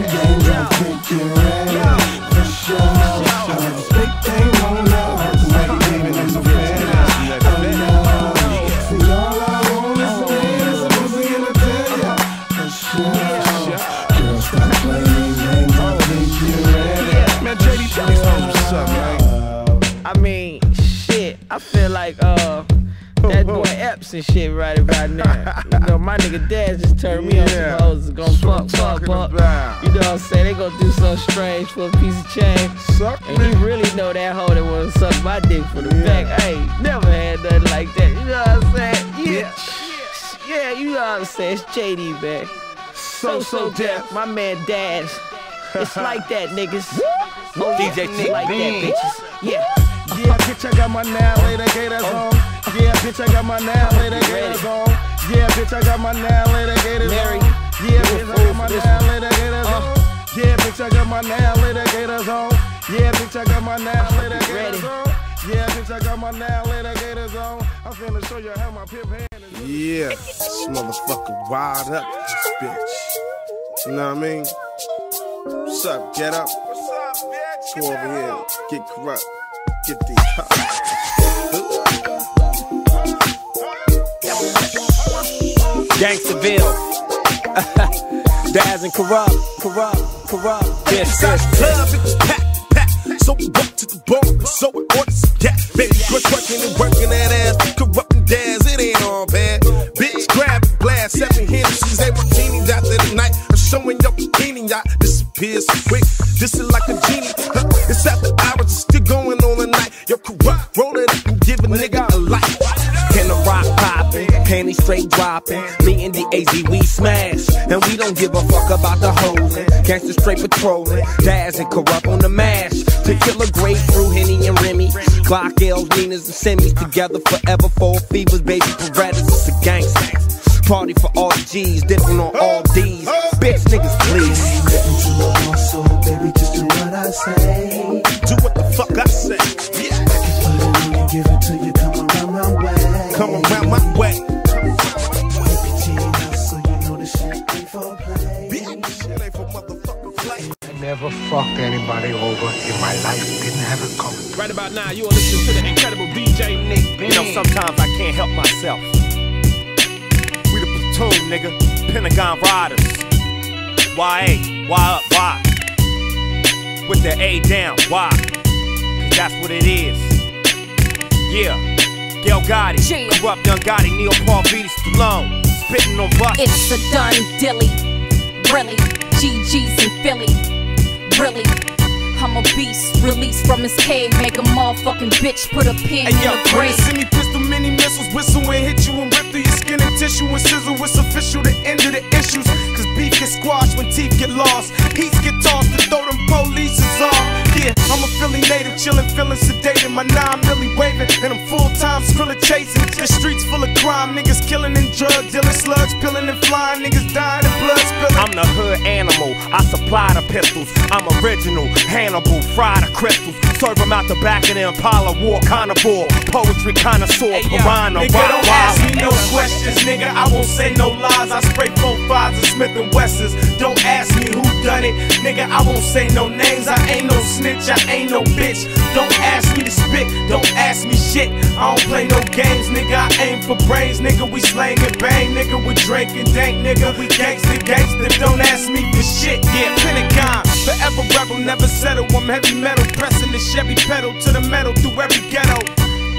games, I think you're ready. For sure. I have this big thing on now, cause I ain't leaving them no fair. Oh no. See, all I want is a man, is a pussy in a bed. For sure. Girl, stop playing games, I think you're ready. Man, JD, tell me what's up, man. I mean, shit, I feel like, that boy Epps and shit right about now. You know, my nigga Daz just turned me on some hoes. Gon' fuck. You know what I'm saying? They gon' do something strange for a piece of change. Suck and me. He really know that hoe that wanna suck my dick from the back. I ain't never had nothing like that. You know what I'm saying? Yeah, you know what I'm saying? It's JD, man. So deaf. My man Daz. It's like that, niggas. Oh, DJ Nik Bean. Like that, bitches. Yeah, bitch, I got my now, lay the gators on. Yeah, bitch, I got my now, lay the gators on. Yeah, bitch, I got my now, lay the gators on. Yeah, bitch, I got my now, lay the gators on. Yeah, bitch, I got my now, lay the gators on. Yeah, bitch, I got my now, lay the gators on. Yeah, bitch, I got my now, lay the gators on. I'm finna show you how my pimp hand is. Yeah, this motherfucker wild up, bitch. You know what I mean? What's up, get up? What's up, bitch? Go over here, get corrupt. Get these Gangsterville. Daz and Kurupt. Yes, yes, club, it's packed. So we walk to the bar, so we order some cat. Baby, quit twerking and working that ass. Kurupt and Daz, it ain't all bad. Bitch, grab a glass, 7 Hennessy's, 8 martinis after the night. I'm showing your bikini, I disappear so quick. This is like a genie. It's after hours, it's still going on the night. Yo, Kurupt, roll it up and give a nigga a light. Can the rock poppin', panties straight droppin'. Me and the AZ, we smash, and we don't give a fuck about the hoeing. Gangsta straight patrolling, Daz and Kurupt on the mash. To kill a grapefruit, Henny and Remy. Glock, L's, Lenas, and Semis together forever. 4 fevers, baby, Paredes, it's a gangsta. Party for all the G's, dipping on all D's. Bitch, niggas, please. Baby, just do what I say. Do what the fuck I say. Yeah. I can put it on you, give it to you, come around my way. Come around my way. So you know this shit ain't for play. Bitch, shit ain't for motherfucking play. I never fucked anybody over in my life. by now, you are listening to the incredible DJ Nik Bean. You know, sometimes I can't help myself. We the platoon, nigga. Pentagon riders. YA, Y up, Y. With the A down, Y. Cause that's what it is. Yeah. Gail Gotti, yeah. Kurupt, Young Gotti, Neil Paul Vita, Stallone. Spitting on bus. It's a done dilly. Really. GG's in Philly. Really. I'm a beast, released from his cave. Make a motherfucking bitch put a pin in your grave. Send me pistol, mini missiles, whistle and hit you and rip through your skin and tissue and sizzle. It's official, the end of the issues. Cause beef get squashed when teeth get lost. Heats get tossed to throw them police is off. Yeah, I'm a Philly native, chillin', feelin' sedated. My 9mm wavin', and I'm full-time Skrilla chasing. The streets full of crime, niggas killin' and drug dealing, slugs pillin' and flyin', niggas dyin' and blood spillin'. I'm the hood animal, I supply the pistols. I'm original, Hannibal, fry the crystals. Serve them out the back of the Impala, war carnivore, poetry connoisseur, hey, piranha, nigga, don't ask me no questions, nigga, I won't say no lies. I spray 4.5s and Smith & Wessons. Don't ask me who done it, nigga, I won't say no names. I ain't no snitch, I ain't no bitch. Don't ask me to spit, don't ask me shit. I don't play no games, nigga, I aim for brains. Nigga, we slang and bang, nigga, we drink and dank. Nigga, we gangsta gangsta, don't ask me for shit. Yeah, Pentagon, forever rebel, never settle. I'm heavy metal, pressing the shit. Every pedal to the metal through every ghetto.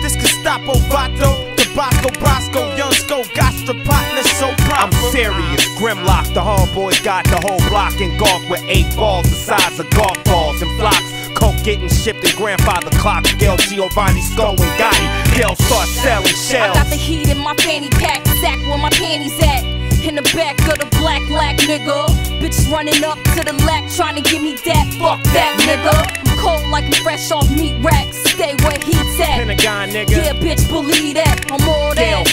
This Gestapo, Vato, Tabasco, Brasco, Young Sco, Gostra, Partner, so proper. I'm serious, Grimlock, the homeboys got the whole block engulfed with 8 balls the size of golf balls and flocks. Coke getting shipped and grandfather clock. Gail Giovanni, Sko and Gotti. Gail start selling shells. I got the heat in my fanny pack, sack where my panties at. In the back of the black lack, nigga. Bitch running up to the lack, trying to give me that. Fuck that, nigga. I'm cold like I'm fresh off meat racks. Stay where heat's at. Pentagon, nigga. Yeah, bitch, believe that. I'm all that. Gail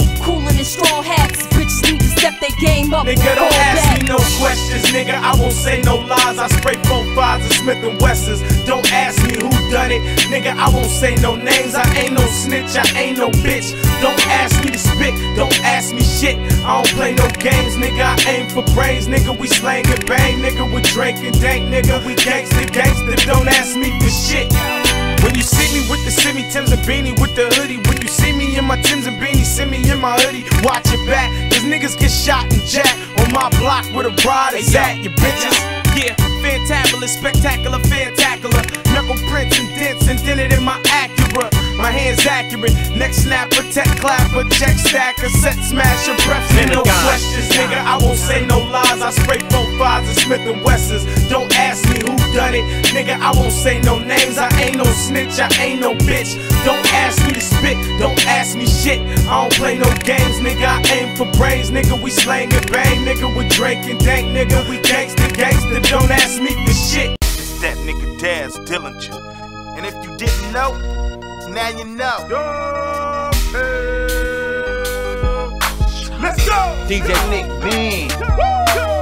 spill. Cooling in straw hats. Bitches need to step their game up. Nigga, don't ask me no questions, nigga. I won't say no lies. I spray 4.5s and Smith & Wessons. Don't ask me who done it, nigga, I won't say no names. I ain't no snitch, I ain't no bitch. Don't ask me to spit, don't ask me shit. I don't play no games, nigga, I aim for brains. Nigga, we slang and bang, nigga, we drink and dank. Nigga, we gangsta gangsta, don't ask me for shit. When you see me with the semi, Tim's and beanie with the hoodie. When you see me in my Tim's and beanie, see me in my hoodie. Watch your back, cause niggas get shot and jacked. On my block where the ride is at, you bitches. Yeah, fantabulous, spectacular, fantacular. Knuckle prints and dents indented in my Acura. My hands accurate, neck snapper, tech clapper, check stacker, set smasher, breath. No questions, nigga, I won't say no lies. I spray 4.5s and Smith & Wessons. Don't ask me who done it, nigga, I won't say no names. I ain't no snitch, I ain't no bitch. Don't ask me to spit, don't ask me shit. I don't play no games, nigga, I aim for brains. Nigga, we slang and bang, nigga, we drink and dank. Nigga, we gangsta gangsta, don't ask me for shit. It's that nigga Daz Dillinger. And if you didn't know, now you know. Let's go! DJ Nik Bean.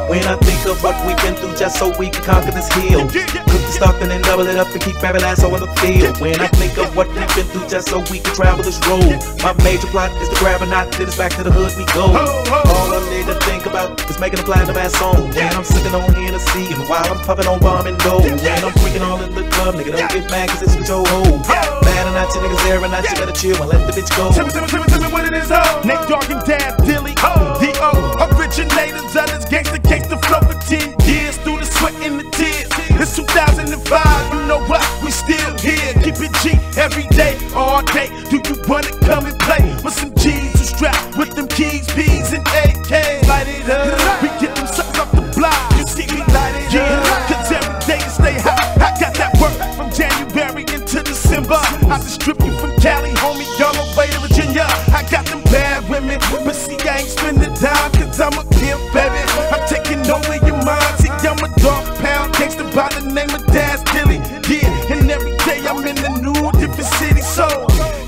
When I think of what we've been through just so we can conquer this hill, cook the stuff and then double it up and keep grabbing ass over the field. When I think of what we've been through just so we can travel this road, my major plot is to grab a knot, then it's back to the hood we go. All I need to think about is making a blind of ass song. When I'm sipping on Hennessy and while I'm puffing on bomb and dough. When I'm freaking all in the club, nigga, don't get mad cause it's with your hoe. Mad or not, you niggas there or not, you better chill and let the bitch go. Tell me what it is, oh. Nik Dogg and Daz Dilly, D.O. Originators of this gangsta game. The flow for 10 years through the sweat and the tears. It's 2005, you know what? We still here. Keep it G every day, all day. Do you wanna come and play with some G's who strapped with them keys, B's and AKs? Light it up, we get them suckers off the block. You see me light it up, cause every day it stay hot. I got that work from January into December. I just strip you from Cali, homie, y'all the way to Virginia. I got them bad women, but see I ain't spending time cause I'm a pimp, baby. I'm taking over your mind. See, I'm a Dogg Pound gangster by the name of Daz Dilly. Yeah, and every day I'm in a new different city. So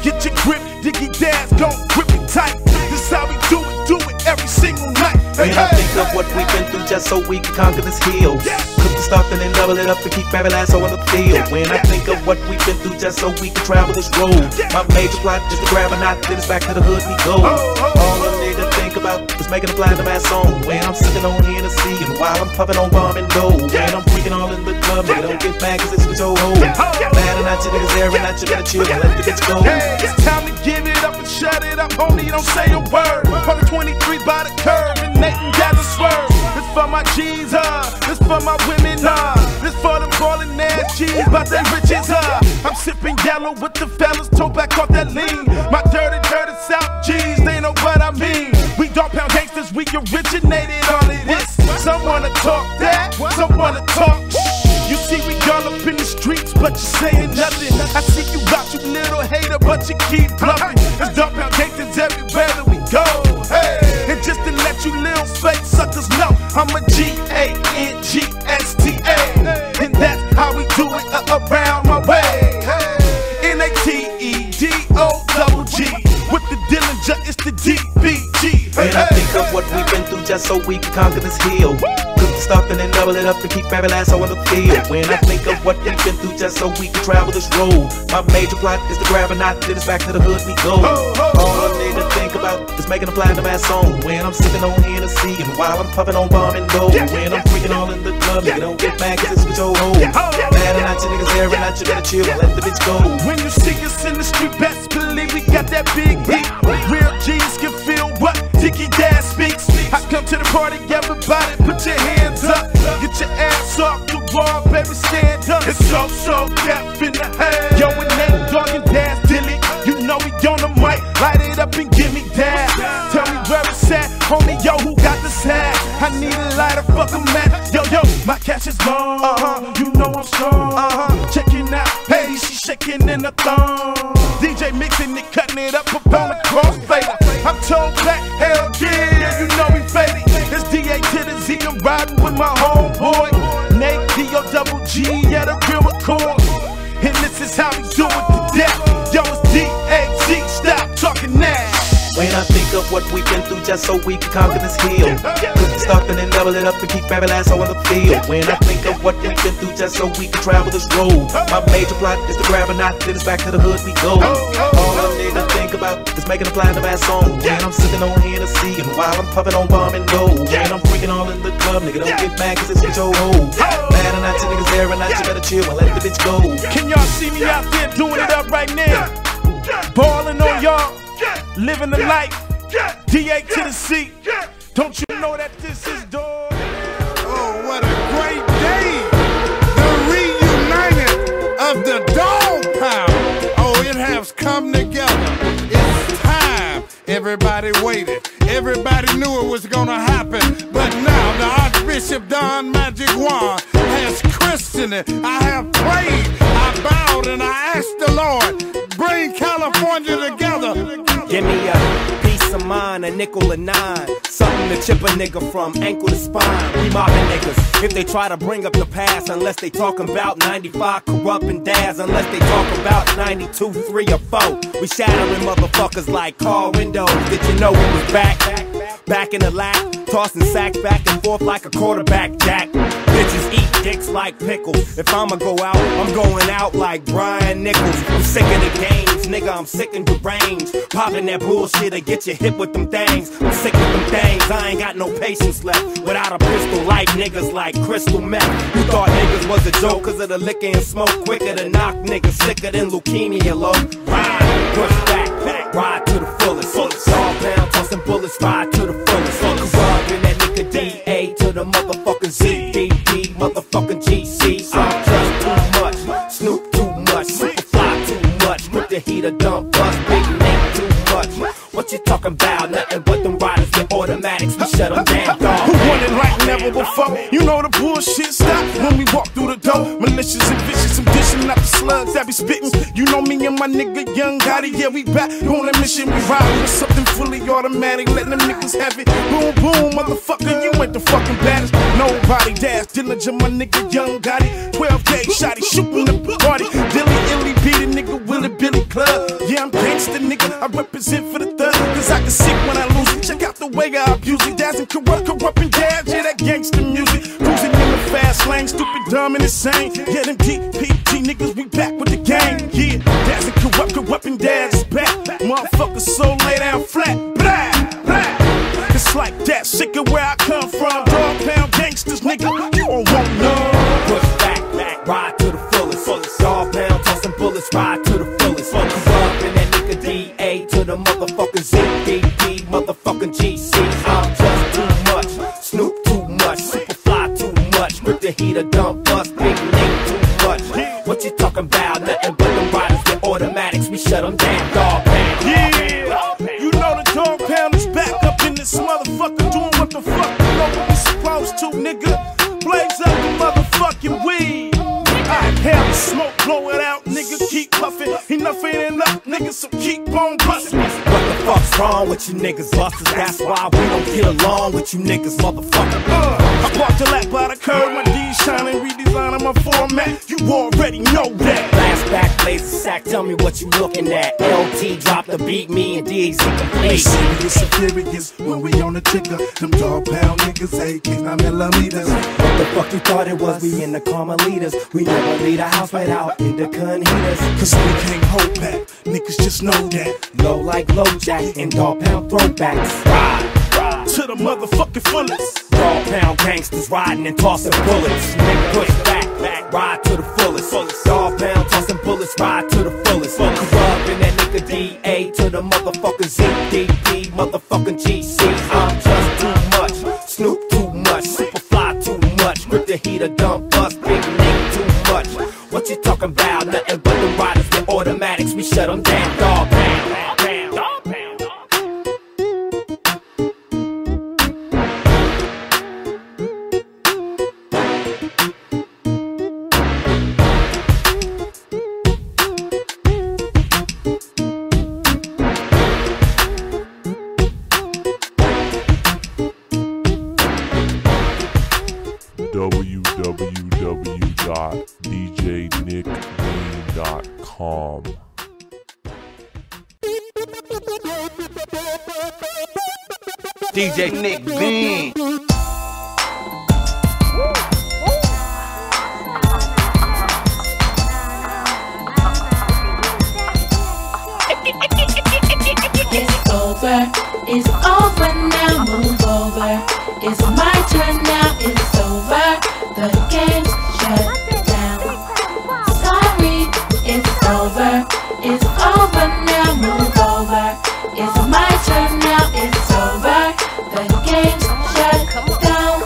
get your grip, diggy Daz, gon' grip it tight. This how we do it every single night. When I think of what we've been through just so we can conquer this hill, cook the stuff and then double it up and keep grabbing ass on the field. When I think of what we've been through just so we can travel this road, my major plot is to grab a knot, then it's back to the hood we go. All I need to think think about is making a fly to my song. When I'm sipping on Hennessy and while I'm puffing on bomb and dough. When I'm freaking all in the club, they don't get back cause it's with your hoes. Mad and out your niggas there and out your bitch, you let the bitch go. Hey, it's time to give it up and shut it up, homie, don't say a word. Part of 23 by the curb and Nathan got the swerve. This for my G's, this for my women, this for them ballin' ass G's, but they riches, I'm sipping yellow with the fellas, toe back off that lean. My dirty, dirty South G's, they know what I mean. We Dogg Pound gangsters, we originated all of this. Some wanna talk that, some wanna talk. You see we all up in the streets, but you saying nothing. I see you out, you little hater, but you keep bluffing. There's Dogg Pound gangsters everywhere that we go. Hey. And just to let you little fake suckers know, I'm a G-A-N-G-S-T-A. And that's how we do it around my way. N-A-T-E-D-O-double-G. With the Dillinger, it's the DPG. When I think of what we've been through just so we can conquer this hill. Cook the stuff and then double it up and keep grabbing ass on the field. When I think of what we've been through just so we can travel this road. My major plot is to grab a knot, then it's back to the hood we go. All I need to think about is making a fly to my song. When I'm sipping on Hennessy and while I'm puffing on bomb and dough. When I'm freaking all in the club, they don't get mad cause it's with your hoes. Mad and out your niggas there and out you better chill, let the bitch go. When you see us in the street, best believe we got that big heat. Real G's can feel what Dicky Dad speaks. I come to the party, everybody put your hands up. Get your ass off the wall, baby, stand up. It's so deaf in the head. Yo, it ain't Dogg and Daz Dilly. You know we on the mic, light it up and give me that. Tell me where it's at, homie, yo, who got this hat? I need a lighter, fuck a match. Yo, my cash is long, you know I'm strong, checking out, hey, she shaking in the thong. DJ mixing it, cutting it up upon the crossfader. I'm told black, hell yeah, you know we faded. It's DA to the Z, I'm riding with my homeboy Nate D-O-double-G, yeah, the real record. And this is how we do it to death. Yo, it's D-A-Z, stop talking now. When I think of what we've been through just so we can conquer this hill. Cook the stuff and then double it up and keep grabbing ass on the field. When I think of what we've been through just so we can travel this road. My major plot is to grab a knot, then it's back to the hood we go. All I need to think about is making a fly to my song. When I'm sipping on Hennessy and while I'm puffing on bomb and dough. When I'm freaking all in the club, nigga, don't get mad cause it's with your hoe. Mad and out your niggas there and out you better chill and let the bitch go. Can y'all see me out there doing it up right now? Ballin' on y'all. Living the life, DA to the C. Don't you know that this is Dogg? Oh, what a great day! The reuniting of the Dogg Pound. Oh, it has come together. It's time. Everybody waited. Everybody knew it was gonna happen. But now the Archbishop Don Magic Juan has christened it. I have prayed. I bowed and I asked the Lord, bring California together. Give me a peace of mind, a nickel or nine. Something to chip a nigga from ankle to spine. We mobbing niggas if they try to bring up the past. Unless they talking about 95, Kurupt and Daz. Unless they talk about 92, 3 or 4. We shattering motherfuckers like car windows. Did you know we was back in the lap? Tossing sacks back and forth like a quarterback jack. Bitches eat dicks like pickles. If I'ma go out, I'm going out like Brian Nichols. I'm sick of the games, nigga, I'm sick and deranged. Popping that bullshit, I get you hit with them things. I'm sick with them things, I ain't got no patience left. Without a pistol, like niggas like crystal meth. You thought niggas was a joke cause of the liquor and smoke. Quicker than knock niggas, sicker than leukemia low. Ride, push back, ride to the fullest. Dogg Pound, tossing bullets, ride to the fullest. Corrupt and that nigga DA to the motherfucking Z. DP, motherfucking GC. So I'm just too much, Snoop too much, super fly too much. Put the heater, dump bust, big name too much. What you talking about? Nothing but them riders with automatics. We shut them down, dog. Who wanted like never before? You know the bullshit stop when we walk through the door. Malicious and vicious, I'm dishing out the slugs that be spittin'. You know me and my nigga Young Gotti, yeah, we back on a mission. We riding with something fully automatic, letting them niggas have it. Boom, boom, motherfucker, you ain't the fucking baddest. Nobody Daz Dillinger, my nigga Young Gotti. 12K shotty, shootin' the party. Dilly, illy, beat a nigga, Willie, Billy Club. Yeah, I'm gangsta, nigga, I represent for the thug. Cause I can sick when I lose it. Check out the way I abuse it. Daz and Kurupt and Daz, yeah, that gangster music. Cruising in the fast lane, stupid, dumb, and insane. Yeah, them DPG niggas, we back with the gang. Yeah, Daz and Kurupt and Daz is back. Motherfuckers so lay down flat. Blah, blah. like that, sick of where I come from. Dogg Pound gangsters, nigga, you don't want none. Push back, ride to the fullest. Dogg Pound, tossing bullets, ride to the fullest. Fuck you up in that nigga DA to the motherfucking Z, DP, motherfucking GC. I'm just too much, Snoop too much, super fly too much, grip the heater, dump bust, big link too much. What you talking about? Nothing but them riders, the automatics, we shut them down, Dogg Pound. Yeah, you know the Dogg Pound is back up in this motherfucker doing what the fuck you know we supposed to, nigga. Blaze up the motherfucking weed. I inhale the smoke, blow it out, nigga, keep puffin'. Enough ain't enough, nigga, so keep on bustin'. What the fuck's wrong with you niggas, busters? That's why we don't get along with you niggas, motherfucker. I parked the lap by the curb, my D's shining, redesigning my format. You already know that. Flashback, laser sack, tell me what you looking at. LT drop the beat, me and D's in complete. Serious and furious when we on the ticker. Them Dogg Pound niggas, AK 9mm. What the fuck you thought it was? We in the karma leaders. We never leave the house right out in the gun heaters. Cause we can't hold back, niggas just know that. Low like low jack and Dogg Pound throwbacks. Ride to the motherfucking fullest. Dogg Pound gangsters riding and tossing bullets. Nigga push back, ride to the fullest. Dogg Pound tossing bullets, ride to the fullest. Fuck up in that nigga DA to the motherfucking ZDP, motherfucking GC. I'm just too much, Snoop too much, super fly too much, grip the heater, dump bust, big nigga too much. What you talking about? Nothing but the riders, the automatics, we shut them down. Dogg Pound, Dogg Pound, Dogg www.djnikbean.com. DJ Nik Bean. It's over, it's over now, move over. It's my turn now, it's over, the game's shut down. Sorry, it's over, it's over now, move over. It's my turn now, it's over, the game's shut down.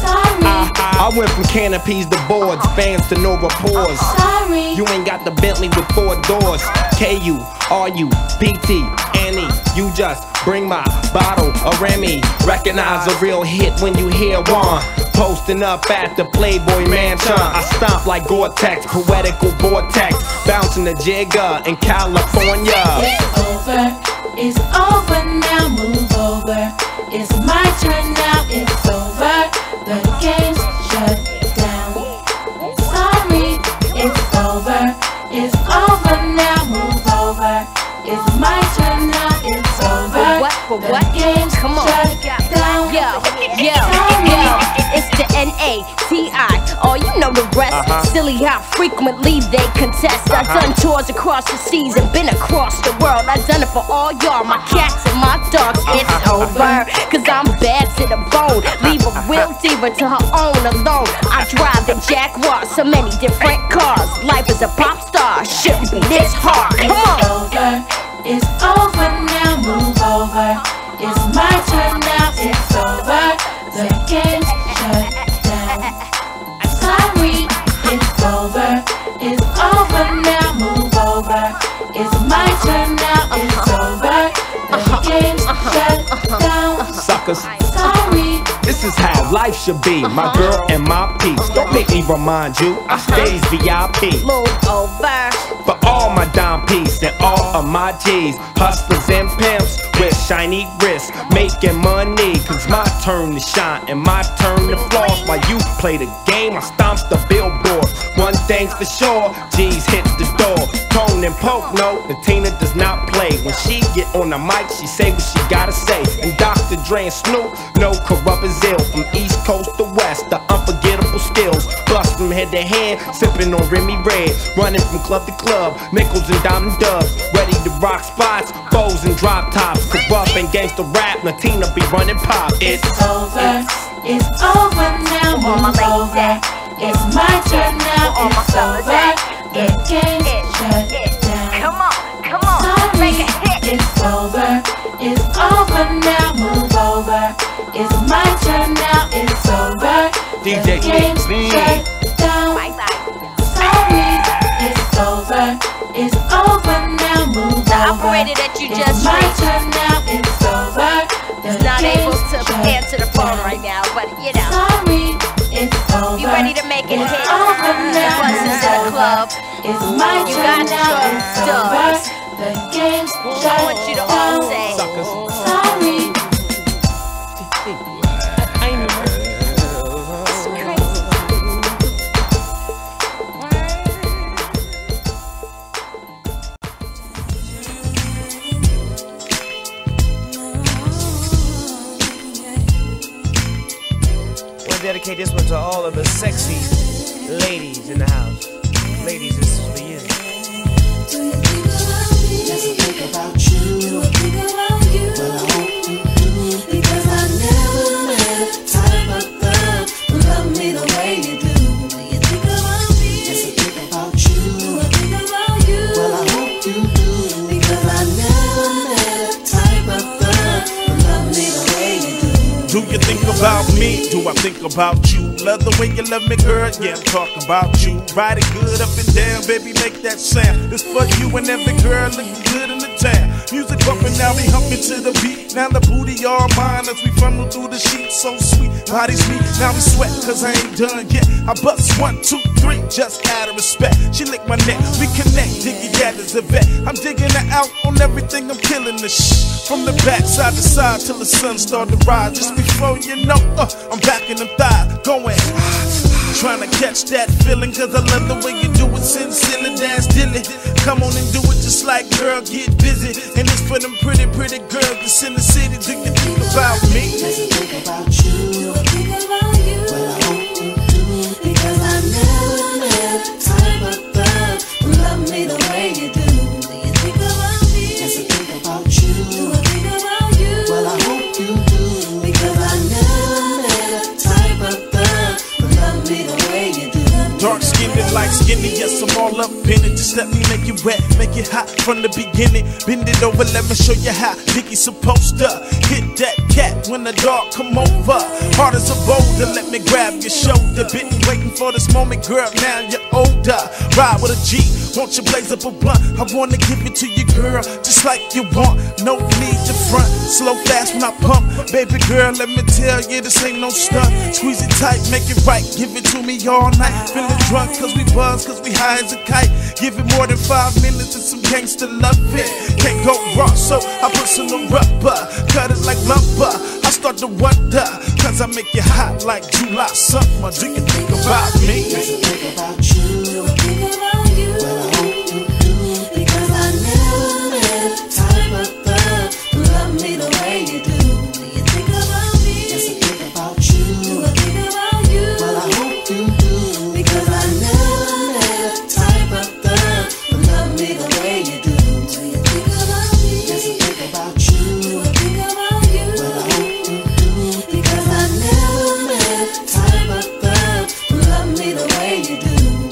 Sorry, I went from canopies to boards, fans to no rapport. Sorry, you ain't got the Bentley with 4 doors. KU, RU, PT, Annie, you just bring my bottle of Remy. Recognize a real hit when you hear one. Posting up at the Playboy Mansion. I stomp like Gore-Tex, poetical vortex, bouncing the jigger in California. It's over, it's over now, move over. It's my turn now, it's over, the game's shut down. Sorry, it's over, it's over now, move over. It's my turn now, it's over. For what? The game's come on. Shut down. Yo. It's the N-A-T-I, oh you know the rest. Silly how frequently they contest. I done tours across the seas and been across the world. I done it for all y'all, my cats and my dogs. It's over, cause I'm bad to the bone. Leave a real diva to her own alone. I drive the Jaguar, so many different cars. Life is a pop star, shouldn't be this hard. Come on. It's over now, move over. It's my turn now, it's over, the game's shut down. Sorry, it's over, it's over now, move over. It's my turn now, it's over, the game's shut down. Suckers. Sorry. This is how life should be, my girl and my peeps. Don't make me remind you, I stays VIP. Move over. For all my dime piece and all of my G's. Hustlers and pimps with shiny wrists, making money, cause my turn to shine and my turn to floss. While you play the game, I stomp the billboard. One thing's for sure, G's hit the door. Tone and poke, no, and Tina does not play. When she get on the mic, she say what she gotta say. And Dr. Dre and Snoop, no corrupt is ill. From East Coast to West, the unforgettable skills. Bust from head to hand, sipping on Remy Red. Running from club to club, nickels and diamond dubs. Ready to rock spots, foes and drop tops. Corrupt rapping gangsta rap, Latina be running pop. It's over now, all my ladies at. It's my turn now, all my fellas at. It can't shut it down. Come on, come on, make it hit. It's over now, move over. It's my turn now, it's over. DJ Nik Bean. Sorry, it's over. It's over now, move over. The operator that you just reached. It's my turn now, it's over. It's not able to answer the phone right now, but you know. Sorry, it's over. You ready to make it hit? It's over now, it's over. It's my turn now, it's over. The game's shut down. I want you to all say, sorry. Dedicate this one to all of the sexy ladies in the house. Ladies, this is for you. Do you think about me? Does it think about you? Do I think about you? Well, I hope you do. Because I never met a type of girl who loved me the way you do. Do you think about me? Does it think about you? Do I think about you? Well, I hope you do. Because I never met a type of girl who loved me the way you do. Do you think about me? Do I think about you? Love the way you love me, girl. Yeah, I'm talking about you. Ride it good up and down, baby, make that sound. It's for you and every girl looking good in the town. Music bumping, now we humping to the beat. Now the booty all mine as we funnel through the sheets. So sweet, body's weak. Now we sweat, cause I ain't done yet. I bust 1, 2, 3, just out of respect. She lick my neck, we connect, diggy, yeah, there's a vet. I'm digging her out on everything, I'm killing the shit. From the back, side to side, till the sun start to rise. Just before you know, I'm back in them thighs, going trying to catch that feeling, cause I love the way you do it, sincerely, Daz Dillinger. Come on and do it just like, girl, get busy. And it's for them pretty, pretty girls that's in the city. Do you think about me? Does it think about you? Do I think about you? Well, I hope you do. Because I never met a type of girl who loved me the way you do. Dark skinned and light skinned, yes, I'm all up in it. Just let me make it wet, make it hot from the beginning. Bend it over, let me show you how Dickie's supposed to hit that cat when the dog come over. Hard as a boulder, let me grab your shoulder. Been waiting for this moment, girl, now you're older. Ride with a G, won't you blaze up a blunt? I wanna give it to you, girl, just like you want. No need to front, slow fast when I pump. Baby girl, let me tell you, this ain't no stunt. Squeeze it tight, make it right, give it to me all night. Feeling drunk cause we buzz, cause we high as a kite. Give it more than 5 minutes and some gangsta love it. Can't go wrong, so I put some rubber, cut it like lumber. I start to wonder, cause I make you hot like July summer. Do you think about me? Does it think about you? Do I think about you? Well, I hope you do. Because I never met a type of girl who loved me the way you do. Do you think about me? Does it think about you? Do I think about you? Well, I hope you do. Because I never met a type of girl who loved me the way you do. Do you think about me? Does it think about you? Do I think about you? Well, I hope you do. Because I never met a type of girl who loved me the way you do.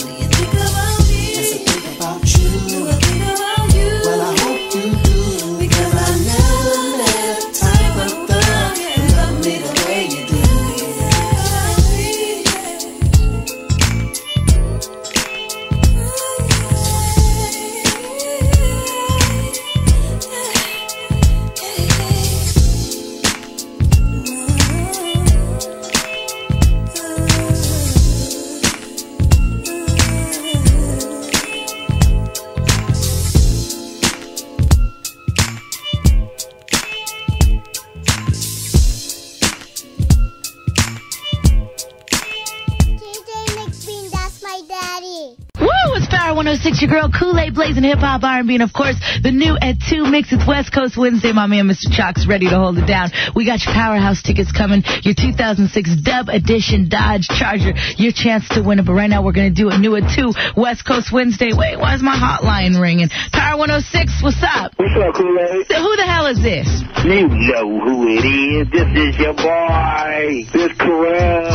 106, your girl Kool-Aid blazing hip-hop, R&B, and of course, the new at 2 mix. It's West Coast Wednesday. My man, Mr. Chalk's ready to hold it down. We got your Powerhouse tickets coming, your 2006 Dub Edition Dodge Charger, your chance to win it. But right now, we're going to do a new at 2 West Coast Wednesday. Wait, why is my hotline ringing? Power 106, what's up? What's up, Kool-Aid? So who the hell is this? You know who it is. This is your boy. This Kurupt.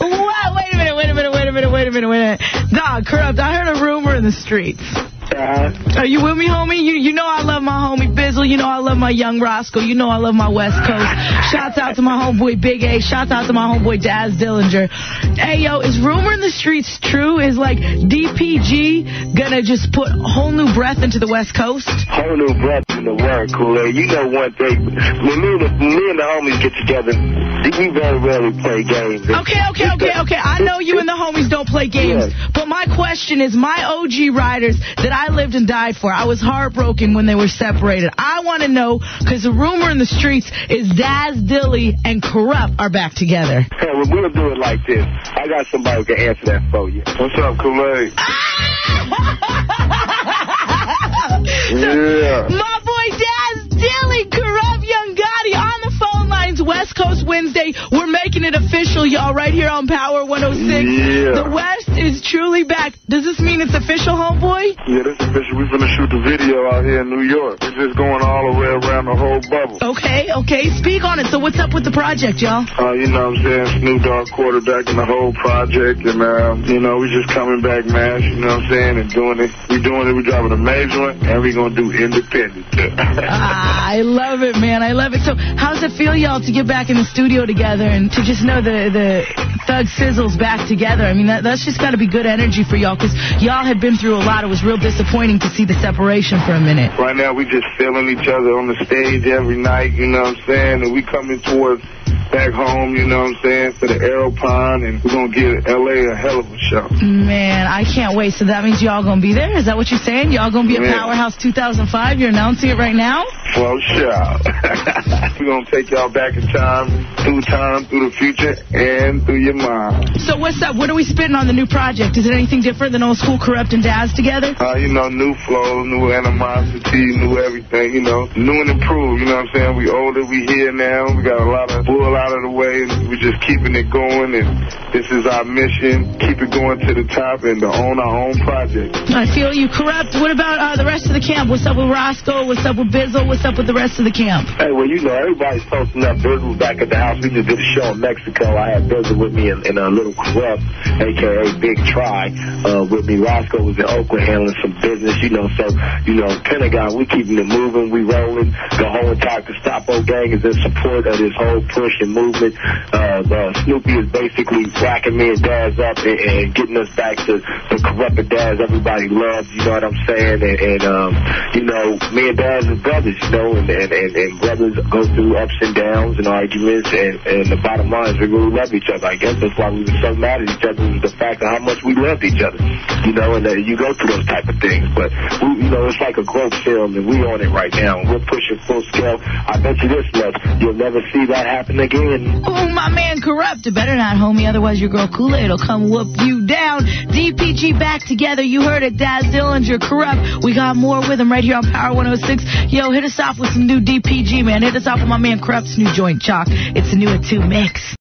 What? Wait a minute. Dog, Kurupt, I heard a rumor in the streets. Are you with me, homie? You know I love my homie Bizzle. You know I love my young Roscoe. You know I love my West Coast. Shouts out to my homeboy Big A. Shouts out to my homeboy Daz Dillinger. Hey, yo, is rumor in the streets true? Is, like, DPG gonna just put whole new breath into the West Coast? Whole new breath in the word, Kool-Aid. You know one thing. When me and the homies get together, we very rarely play games. Okay. I know you and the homies don't play games. Yeah. But my question is, my OG riders that I lived and died for, I was heartbroken when they were separated. I want to know, because the rumor in the streets is Daz Dilly and Kurupt are back together. Hey, well, we'll do it like this. I got somebody who can answer that for you. What's up, Kool-Aid? Yeah. My boy Daz Dilly, Kurupt, Young Gotti on the phone lines. West Coast Wednesday. We're making it official, y'all, right here on Power 106. Yeah. The West is truly back. Does this mean it's official, homeboy? Yeah, this is official. We're going to shoot the video out here in New York. It's just going all the way around the whole bubble. Okay. Speak on it. So what's up with the project, y'all? You know what I'm saying? Snoop Dogg quarterbacking the whole project. And, you know, we just coming back, man. You know what I'm saying? And doing it. We're doing it. We're driving a major one. And we're going to do independent. I love it, man. I love it. So how does it feel, y'all, to get back in the studio together and to just know the Thug Sizzle's back together? I mean, that's just got to be good energy for y'all, because y'all had been through a lot. It was real disappointing to see the separation for a minute. Right now, we just feeling each other on the stage every night, you know what I'm saying? And we coming towards back home, you know what I'm saying, to the Aeropond, and we're going to give L.A. a hell of a show. Man, I can't wait. So that means y'all going to be there? Is that what you're saying? Y'all going to be at Powerhouse 2005? You're announcing it right now? Well, sure. We're going to take y'all back in time, through the future, and through your mind. So what's up? What are we spitting on the new project? Is it anything different than old school Kurupt and Daz together? You know, new flow, new animosity, new everything, you know, new and improved, you know what I'm saying? We older, we here now, we got a lot of bull out of the way, and we're just keeping it going, and this is our mission, keep it going to the top and to own our own project. I feel you, Kurupt. What about the rest of the camp? What's up with Roscoe? What's up with Bizzle? What's up with the rest of the camp? Hey, well, you know, everybody's posting up. Bizzle's back at the house. We just did a show in Mexico. I had Bizzle with me and a little Kurupt, a.k.a. Big Try, with me. Roscoe was in Oakland handling some business, you know, so, you know, Pentagon, we keeping it moving, we rolling. The whole entire Gestapo gang is in support of this whole push and movement. Snoopy is basically racking me and Daz up and getting us back to the Kurupt and Daz everybody loves, you know what I'm saying? And you know, me and Daz are brothers, you know, and brothers go through ups and downs and arguments, and the bottom line is we really love each other. I guess that's why we were so mad at each other, was the fact of how much we loved each other, you know, and you go through those type of things. But, you know, it's like a growth film, and we on it right now, and we're pushing full scale. I bet you this much, you'll never see that happen again. Oh, my man Kurupt, you better not, homie, otherwise your girl Kool-Aid will come whoop you down. DPG back together, you heard it, Daz Dillinger, Kurupt. We got more with him right here on Power 106. Yo, hit us off with some new DPG, man. Hit us off with my man Kurupt's new joint, Chalk. It's a new at 2 mix.